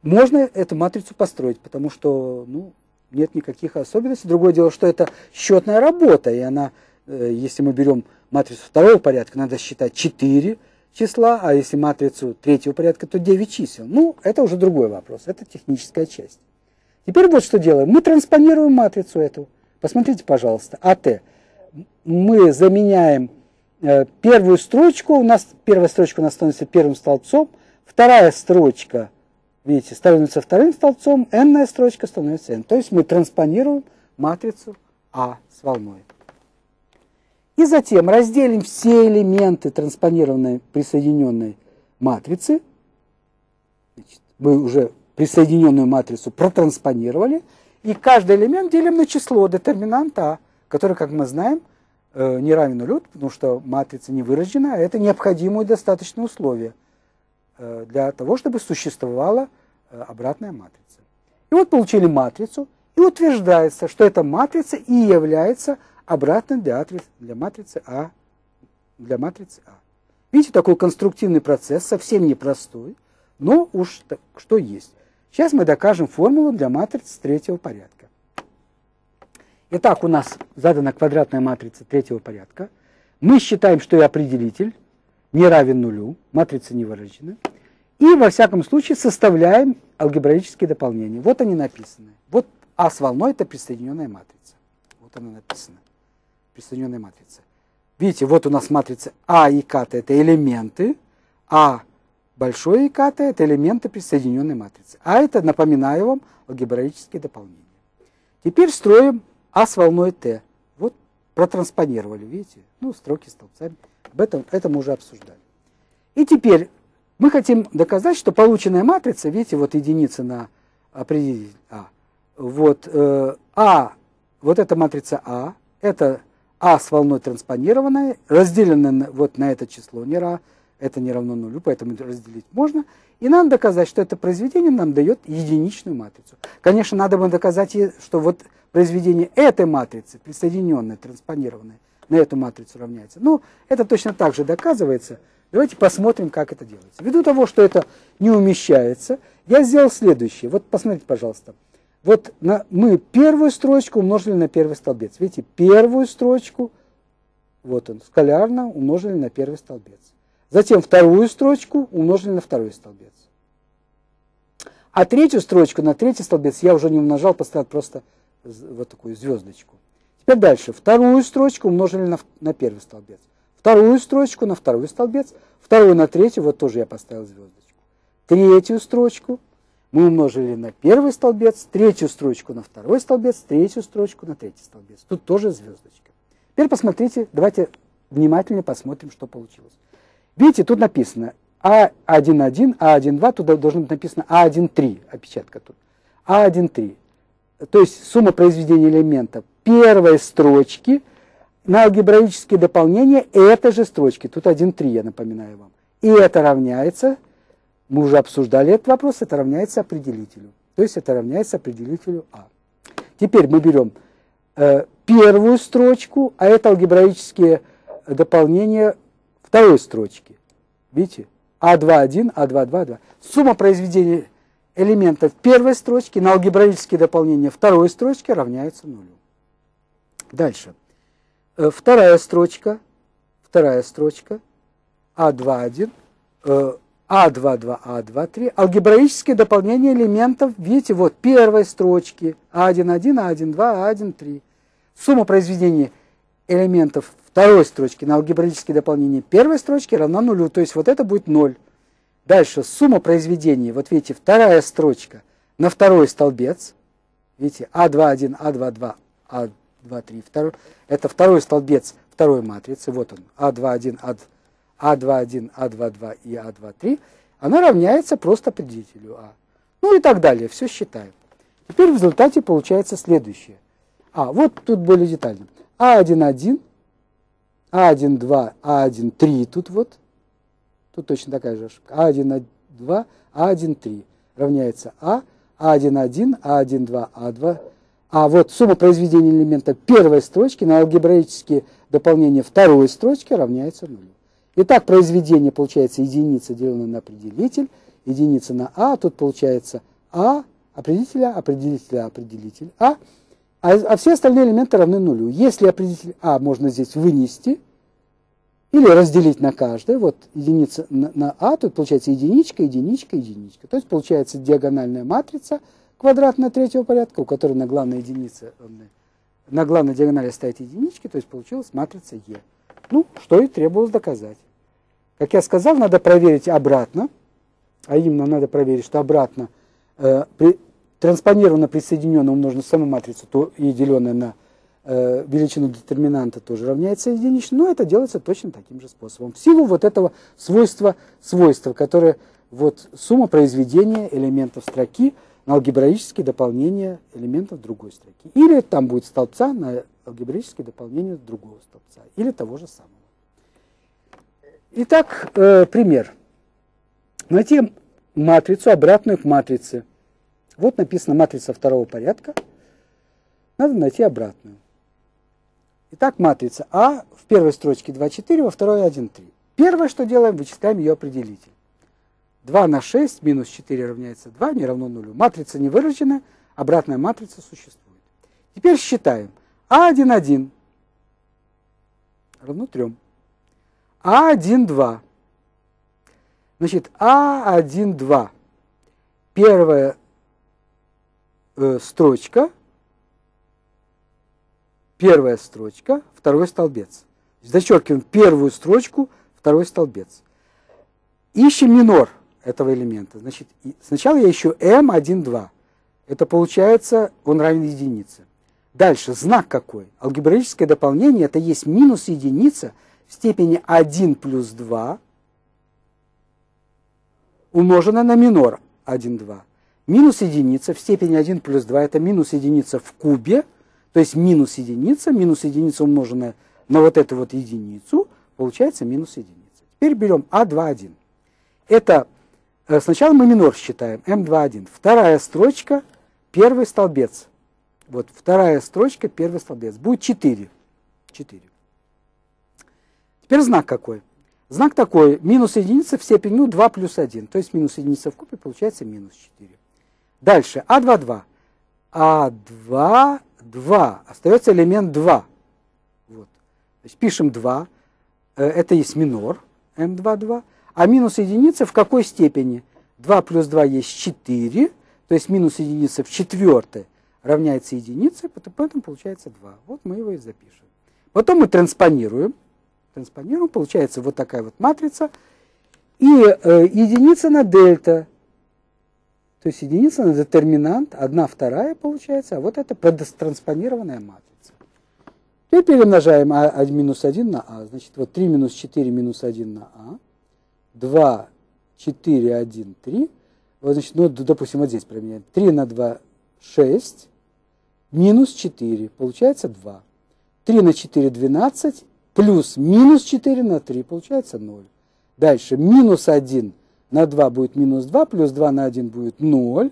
можно эту матрицу построить, потому что нет никаких особенностей. Другое дело, что это счетная работа, и она, если мы берем матрицу второго порядка, надо считать 4 числа, а если матрицу третьего порядка, то 9 чисел. Ну, это уже другой вопрос, это техническая часть. Теперь вот что делаем. Мы транспонируем матрицу эту. Посмотрите, пожалуйста, АТ. Мы заменяем первую строчку, первая строчка у нас становится первым столбцом, вторая строчка, видите, становится вторым столбцом, n-ная строчка становится n. То есть мы транспонируем матрицу А с волной. И затем разделим все элементы транспонированной присоединенной матрицы. Значит, мы уже присоединенную матрицу протранспонировали. И каждый элемент делим на число детерминанта А, который, как мы знаем, не равен нулю, потому что матрица не выражена. Это необходимое и достаточное условие для того, чтобы существовала обратная матрица. И вот получили матрицу, и утверждается, что эта матрица и является обратно для матрицы А. Видите, такой конструктивный процесс, совсем непростой, но уж так, что есть. Сейчас мы докажем формулу для матриц третьего порядка. Итак, у нас задана квадратная матрица третьего порядка. Мы считаем, что и определитель не равен нулю, матрица не выражена. И, во всяком случае, составляем алгебраические дополнения. Вот они написаны. Вот А с волной – это присоединенная матрица. Она написана, присоединенная матрица. Видите, вот у нас матрица А и К – это элементы, А большое и К – это элементы присоединенной матрицы. А это, напоминаю вам, алгебраические дополнения. Теперь строим А с волной Т. Вот протранспонировали, видите, ну, строки столбцами. Об этом мы уже обсуждали. И теперь мы хотим доказать, что полученная матрица, видите, вот единица на определитель А, вот А, вот эта матрица А, это А с волной транспонированная, разделенная на, вот на это число не равно, это не равно нулю, поэтому разделить можно. И надо доказать, что это произведение нам дает единичную матрицу. Конечно, надо бы доказать, что вот произведение этой матрицы, присоединенное, транспонированное, на эту матрицу равняется. Ну, это точно так же доказывается. Давайте посмотрим, как это делается. Ввиду того, что это не умещается, я сделал следующее. Вот посмотрите, пожалуйста. Вот мы первую строчку умножили на первый столбец. Видите, первую строчку, вот он, скалярно умножили на первый столбец. Затем вторую строчку умножили на второй столбец. А третью строчку на третий столбец я уже не умножал, поставил просто вот такую звездочку. Теперь дальше. Вторую строчку умножили на первый столбец. Вторую строчку на второй столбец. Вторую на третью, вот тоже я поставил звездочку. Третью строчку мы умножили на первый столбец. Третью строчку на второй столбец. Третью строчку на третий столбец. Тут тоже звездочка. Теперь посмотрите, давайте внимательно посмотрим, что получилось. Видите, тут написано А1,1, А1,2, туда должно быть написано А1,3, опечатка тут. А1,3. То есть сумма произведения элементов первой строчки на алгебраические дополнения этой же строчки. Тут 1,3, я напоминаю вам. И это равняется, мы уже обсуждали этот вопрос, это равняется определителю. То есть это равняется определителю А. Теперь мы берем первую строчку, а это алгебраические дополнения второй строчки. Видите? А2,1, А2,2, А2. Сумма произведения элементов первой строчки на алгебраические дополнения второй строчки равняется нулю. Дальше. Вторая строчка, А2,1, А2,2, А2,3. Алгебраические дополнения элементов, видите, вот первой строчки, А1,1, А1,2, А1,3. Сумма произведения элементов второй строчки на алгебраические дополнения первой строчки равна нулю, то есть вот это будет 0. Дальше сумма произведений, вот видите, вторая строчка на второй столбец, видите, А2,1, А2,2, А2,3, это второй столбец второй матрицы, вот он, А2,1, А2,1, А2,2 и А2,3, она равняется просто определителю А. Ну и так далее, все считаем. Теперь в результате получается следующее. А, вот тут более детально. А1,1, А1,2, А1,3, тут вот, тут точно такая же ошибка, А1,2, А1,3 равняется А, А1,1, А1,2, А2, А вот сумма произведения элемента первой строчки на алгебраические дополнения второй строчки равняется нулю. Итак, произведение получается единица, деленное на определитель, единица на А, тут получается А, определителя, определителя, определитель А, а все остальные элементы равны нулю. Если определитель А можно здесь вынести или разделить на каждое, вот единица на А, тут получается единичка, единичка, единичка. То есть получается диагональная матрица квадратная третьего порядка, у которой на главной единице, на главной диагонали стоят единички, то есть получилась матрица Е. Ну, что и требовалось доказать. Как я сказал, надо проверить обратно, а именно надо проверить, что обратно транспонированно присоединенное умножено на саму матрицу, то и деленное на величину детерминанта тоже равняется единичной, но это делается точно таким же способом. В силу вот этого свойства, которое вот сумма произведения элементов строки на алгебраические дополнения элементов другой строки. Или там будет столбца на алгебраические дополнения другого столбца, или того же самого. Итак, пример. Найти матрицу, обратную к матрице. Вот написано матрица второго порядка. Надо найти обратную. Итак, матрица А в первой строчке 2,4, во второй 1,3. Первое, что делаем, вычисляем ее определитель. 2 на 6 минус 4 равняется 2, не равно 0. Матрица не выражена, обратная матрица существует. Теперь считаем. А1,1 равно 3. А1,2. Значит, А1,2. Первая строчка, первая строчка, второй столбец. Зачеркиваем первую строчку, второй столбец. Ищем минор этого элемента. Значит, сначала я ищу М1,2. Это получается, он равен единице. Дальше, знак какой? Алгебраическое дополнение – это есть минус единица в степени 1 плюс 2 умноженное на минор 1, 2. Минус единица в степени 1 плюс 2 – это минус единица в кубе, то есть минус единица умноженная на вот эту вот единицу, получается минус единица. Теперь берем А21. Это сначала мы минор считаем, М21. Вторая строчка, первый столбец. Вот вторая строчка, первый столбец. Будет 4. 4. Теперь знак какой? Знак такой, минус единица в степени 2 плюс 1. То есть минус единица в кубе получается минус 4. Дальше, А22. А2, 2. Остается элемент 2. Вот. То есть пишем 2. Это есть минор, М2, 2. А минус единица в какой степени? 2 плюс 2 есть 4. То есть минус единица в четвертой равняется единице, поэтому получается 2. Вот мы его и запишем. Потом мы транспонируем. Транспонируем, получается вот такая вот матрица. И единица на дельта. То есть единица на детерминант, 1 вторая получается, а вот это транспонированная матрица. Теперь перемножаем А минус 1 на А. Значит, вот 3 минус 4 минус 1 на А. 2, 4, 1, 3. Вот, значит, ну, допустим, вот здесь применяем. 3 на 2, 6. Минус 4. Получается 2. 3 на 4, 12. Плюс минус 4 на 3. Получается 0. Дальше минус 1 на 2 будет минус 2. Плюс 2 на 1 будет 0.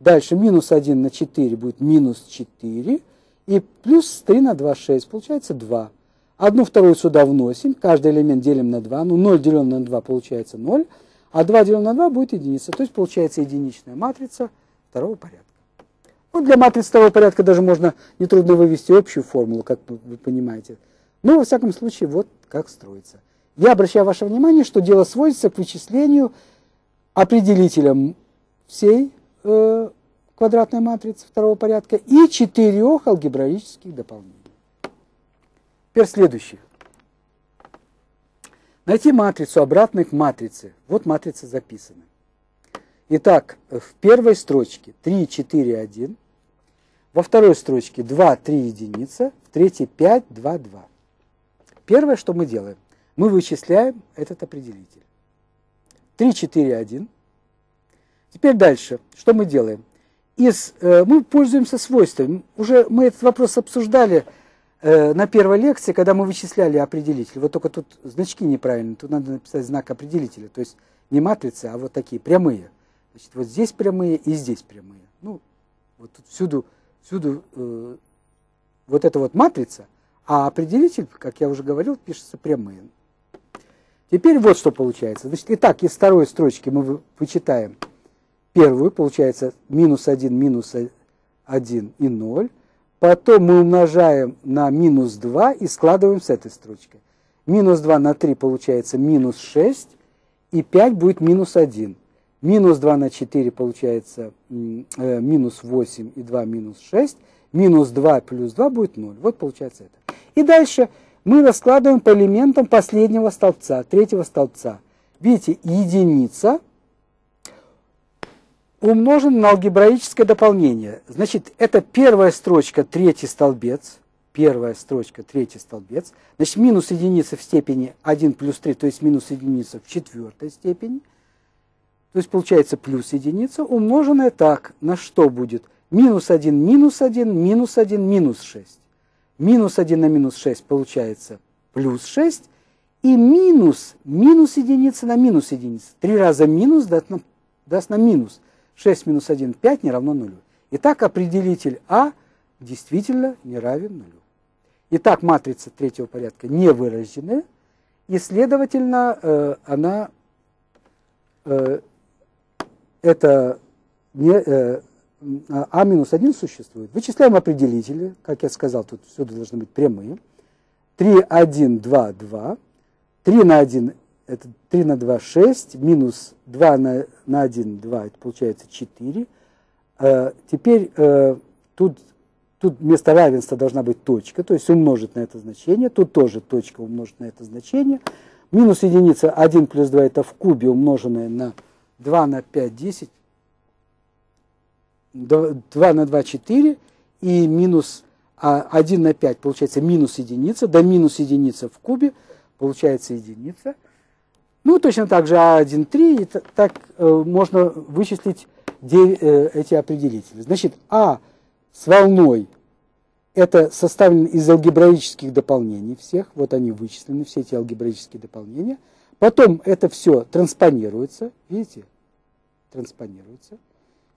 Дальше минус 1 на 4 будет минус 4. И плюс 3 на 2, 6. Получается 2. Одну вторую сюда вносим. Каждый элемент делим на 2. Ну, 0 делим на 2 получается 0. А 2 делим на 2 будет единица. То есть получается единичная матрица второго порядка. Вот для матриц второго порядка даже можно нетрудно вывести общую формулу, как вы понимаете. Но, во всяком случае, вот как строится. Я обращаю ваше внимание, что дело сводится к вычислению определителя всей квадратной матрицы второго порядка и 4 алгебраических дополнений. Теперь следующее. Найти матрицу обратной к матрице. Вот матрица записана. Итак, в первой строчке 3, 4, 1. Во второй строчке 2, 3, единица. В третьей 5, 2, 2. Первое, что мы делаем, мы вычисляем этот определитель. 3, 4, 1. Теперь дальше, что мы делаем? Мы пользуемся свойствами. Уже мы этот вопрос обсуждали на первой лекции, когда мы вычисляли определитель. Вот только тут значки неправильные. Тут надо написать знак определителя. То есть не матрицы, а вот такие прямые. Значит, вот здесь прямые и здесь прямые. Ну, вот тут всюду вот эта вот матрица, а определитель, как я уже говорил, пишется прямые. Теперь вот что получается. Значит, итак, из второй строчки мы вычитаем первую, получается минус 1 и 0. Потом мы умножаем на минус 2 и складываем с этой строчкой. Минус 2 на 3 получается минус 6, и 5 будет минус 1. Минус 2 на 4 получается минус 8 и 2 минус 6. Минус 2 плюс 2 будет 0. Вот получается это. И дальше мы раскладываем по элементам последнего столбца, третьего столбца. Видите, единица умножена на алгебраическое дополнение. Значит, это первая строчка, третий столбец. Первая строчка, третий столбец. Значит, минус единица в степени 1 плюс 3, то есть минус единица в четвертой степени. То есть получается плюс единица, умноженная так, на что будет? Минус 1, минус 1, минус 1, минус 6. Минус 1 на минус 6 получается плюс 6. И минус единица на минус единица. 3 раза минус даст нам минус. 6 минус 1, 5 не равно 0. Итак, определитель А действительно не равен 0. Итак, матрица третьего порядка не вырожденная. И, следовательно, А минус 1 существует. Вычисляем определители. Как я сказал, тут все должны быть прямые. 3, 1, 2, 2. 3 на 1, это 3 на 2, 6. Минус 2 на 1, 2, это получается 4. Теперь тут вместо равенства должна быть точка, то есть умножить на это значение. Тут тоже точка умножить на это значение. Минус единица 1 плюс 2, это в кубе умноженное на 2 на 5, 10. 2 на 2, 4. И минус 1 на 5 получается минус единица, до минус единицы в кубе получается единица. Ну, точно так же А1,3, и так можно вычислить эти определители. Значит, А с волной это составлено из алгебраических дополнений всех, вот они вычислены, все эти алгебраические дополнения. Потом это все транспонируется, видите, транспонируется.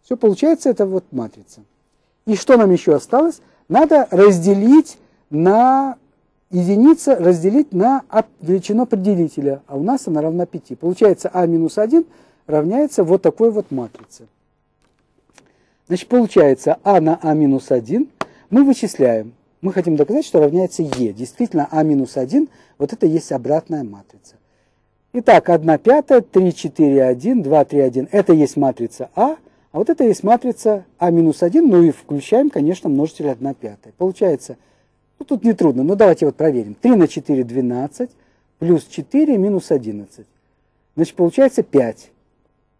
Все получается, это вот матрица. И что нам еще осталось? Надо разделить на единицу, разделить на величину определителя, а у нас она равна 5. Получается, А минус 1 равняется вот такой вот матрице. Значит, получается, А на А минус 1 мы вычисляем. Мы хотим доказать, что равняется Е. Действительно, А минус 1, вот это есть обратная матрица. Итак, 1 пятая, 3, 4, 1, 2, 3, 1. Это есть матрица А. А вот это есть матрица А минус 1, ну и включаем, конечно, множитель 1 пятая. Получается, ну тут нетрудно, но давайте вот проверим. 3 на 4 – 12, плюс 4 – минус 11. Значит, получается 5.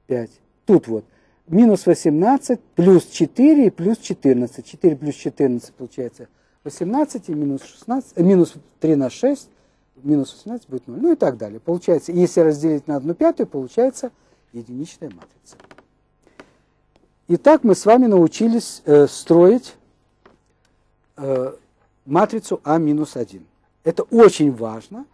5. Тут вот минус 18, плюс 4 и плюс 14. 4 плюс 14 получается 18, и минус 16, минус 3 на 6, минус 18 будет 0. Ну и так далее. Получается, если разделить на 1 пятую, получается единичная матрица. Итак, мы с вами научились строить матрицу А-1. Это очень важно.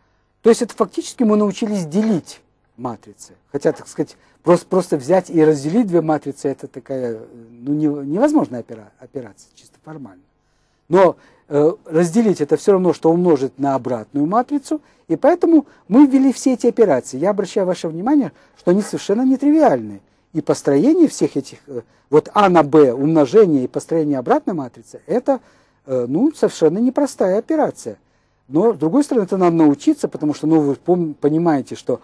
То есть это фактически мы научились делить матрицы. Хотя, так сказать, просто взять и разделить две матрицы, это такая невозможная операция, чисто формально. Но разделить это все равно, что умножить на обратную матрицу. И поэтому мы ввели все эти операции. Я обращаю ваше внимание, что они совершенно нетривиальны. И построение всех этих, вот А на Б, умножение и построение обратной матрицы, это, ну, совершенно непростая операция. Но, с другой стороны, это надо научиться, потому что, ну, вы понимаете, что,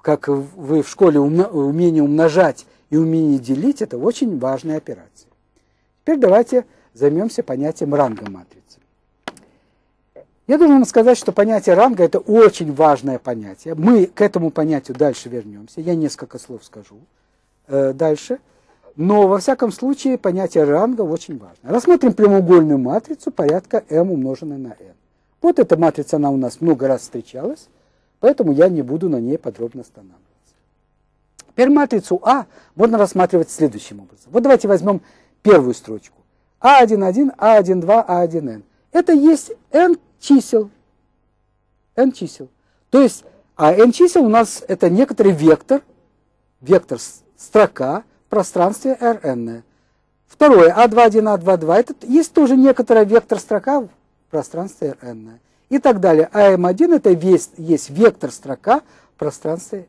как вы в школе умение умножать и умение делить, это очень важная операция. Теперь давайте займемся понятием ранга матрицы. Я должен вам сказать, что понятие ранга – это очень важное понятие. Мы к этому понятию дальше вернемся. Я несколько слов скажу дальше. Но, во всяком случае, понятие ранга очень важно. Рассмотрим прямоугольную матрицу порядка m умноженной на n. Вот эта матрица, она у нас много раз встречалась, поэтому я не буду на ней подробно останавливаться. Теперь матрицу А можно рассматривать следующим образом. Вот давайте возьмем первую строчку. А1,1, А1,2, А1,n. Это есть n чисел. N чисел. То есть, а n чисел у нас это некоторый вектор, строка в пространстве Rn. Второе, А2,1, А2,2, это есть тоже некоторая вектор строка в пространстве Rn. И так далее. АМ1 это есть вектор строка в пространстве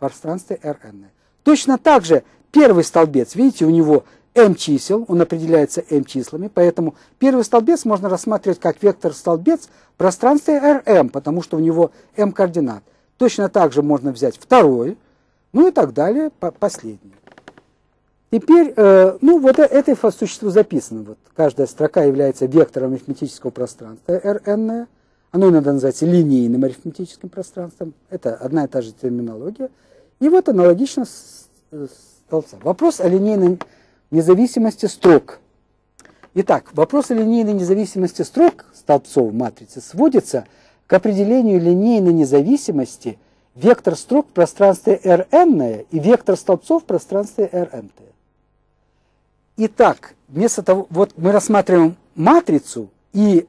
Rn. Точно так же первый столбец, видите, у него m чисел, он определяется m числами, поэтому первый столбец можно рассматривать как вектор-столбец в пространстве Rm, потому что у него m координат. Точно так же можно взять второй, ну и так далее, последний. Теперь, ну вот это по существу записано. Вот каждая строка является вектором арифметического пространства Rn. Оно иногда называется линейным арифметическим пространством. Это одна и та же терминология. И вот аналогично столбца. Вопрос о линейном независимости строк. Итак, вопрос о линейной независимости строк столбцов матрицы сводится к определению линейной независимости вектор строк в пространстве Rn и вектор столбцов в пространстве Rm. Итак, вместо того, вот мы рассматриваем матрицу, и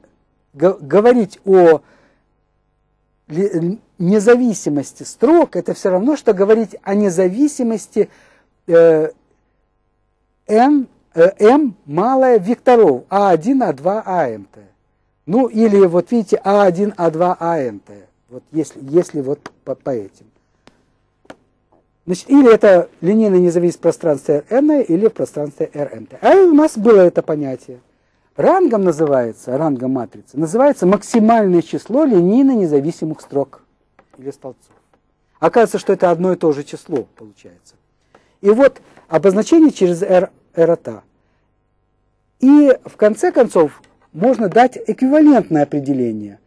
говорить о независимости строк, это все равно, что говорить о независимости m малое векторов А1, А2, АМТ. Ну, или вот видите, А1, А2, АМТ. Вот если вот по этим. Значит, или это линейная независимость в пространстве Rn, или в пространстве Rmt. А у нас было это понятие. Рангом называется, рангом матрицы, называется максимальное число линейно независимых строк или столбцов. Оказывается, что это одно и то же число получается. И вот обозначение через R от A. И в конце концов можно дать эквивалентное определение.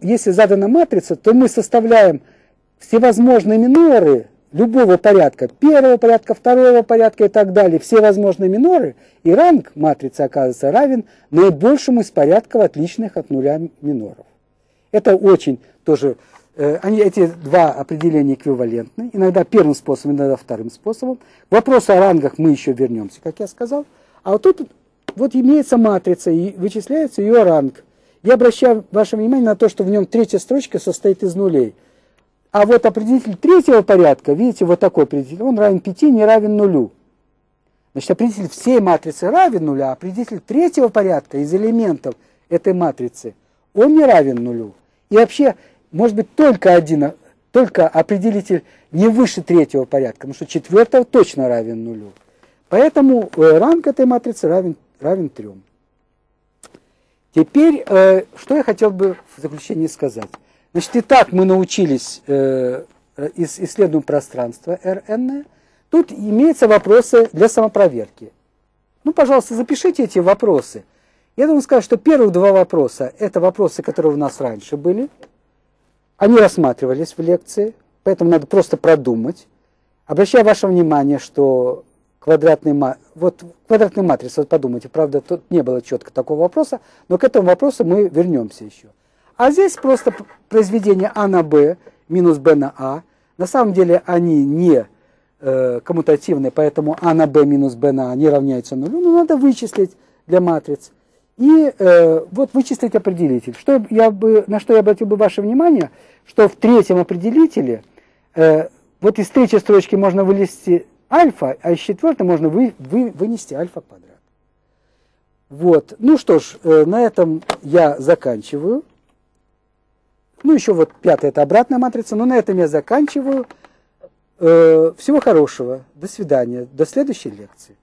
Если задана матрица, то мы составляем всевозможные миноры любого порядка, первого порядка, второго порядка и так далее, все возможные миноры, и ранг матрицы оказывается равен наибольшему из порядков, отличных от нуля миноров. Это очень тоже... эти два определения эквивалентны, иногда первым способом, иногда вторым способом. К вопросу о рангах мы еще вернемся, как я сказал. А вот тут вот имеется матрица, и вычисляется ее ранг. Я обращаю ваше внимание на то, что в нем третья строчка состоит из нулей. А вот определитель третьего порядка, видите, вот такой определитель, он равен 5, не равен нулю. Значит, определитель всей матрицы равен нулю, а определитель третьего порядка из элементов этой матрицы, он не равен нулю. И вообще, может быть, только определитель не выше третьего порядка, потому что четвертого точно равен нулю. Поэтому ранг этой матрицы равен 3. Теперь, что я хотел бы в заключение сказать. Значит, и так мы научились из исследуем пространство РН. Тут имеются вопросы для самопроверки. Ну, пожалуйста, запишите эти вопросы. Я думаю сказать, что первых два вопроса, это вопросы, которые у нас раньше были. Они рассматривались в лекции, поэтому надо просто продумать. Обращаю ваше внимание, что квадратная матрица, вот подумайте, правда, тут не было четко такого вопроса, но к этому вопросу мы вернемся еще. А здесь просто произведение А на Б минус Б на А. На самом деле они не коммутативны, поэтому А на Б минус Б на А не равняется нулю. Но надо вычислить для матриц. И вот вычислить определитель. На что я обратил бы ваше внимание, что в третьем определителе вот из третьей строчки можно вылезти альфа, а из четвертой можно вынести альфа квадрат. Вот. Ну что ж, на этом я заканчиваю. Ну, еще вот пятая – это обратная матрица, но на этом я заканчиваю. Всего хорошего. До свидания. До следующей лекции.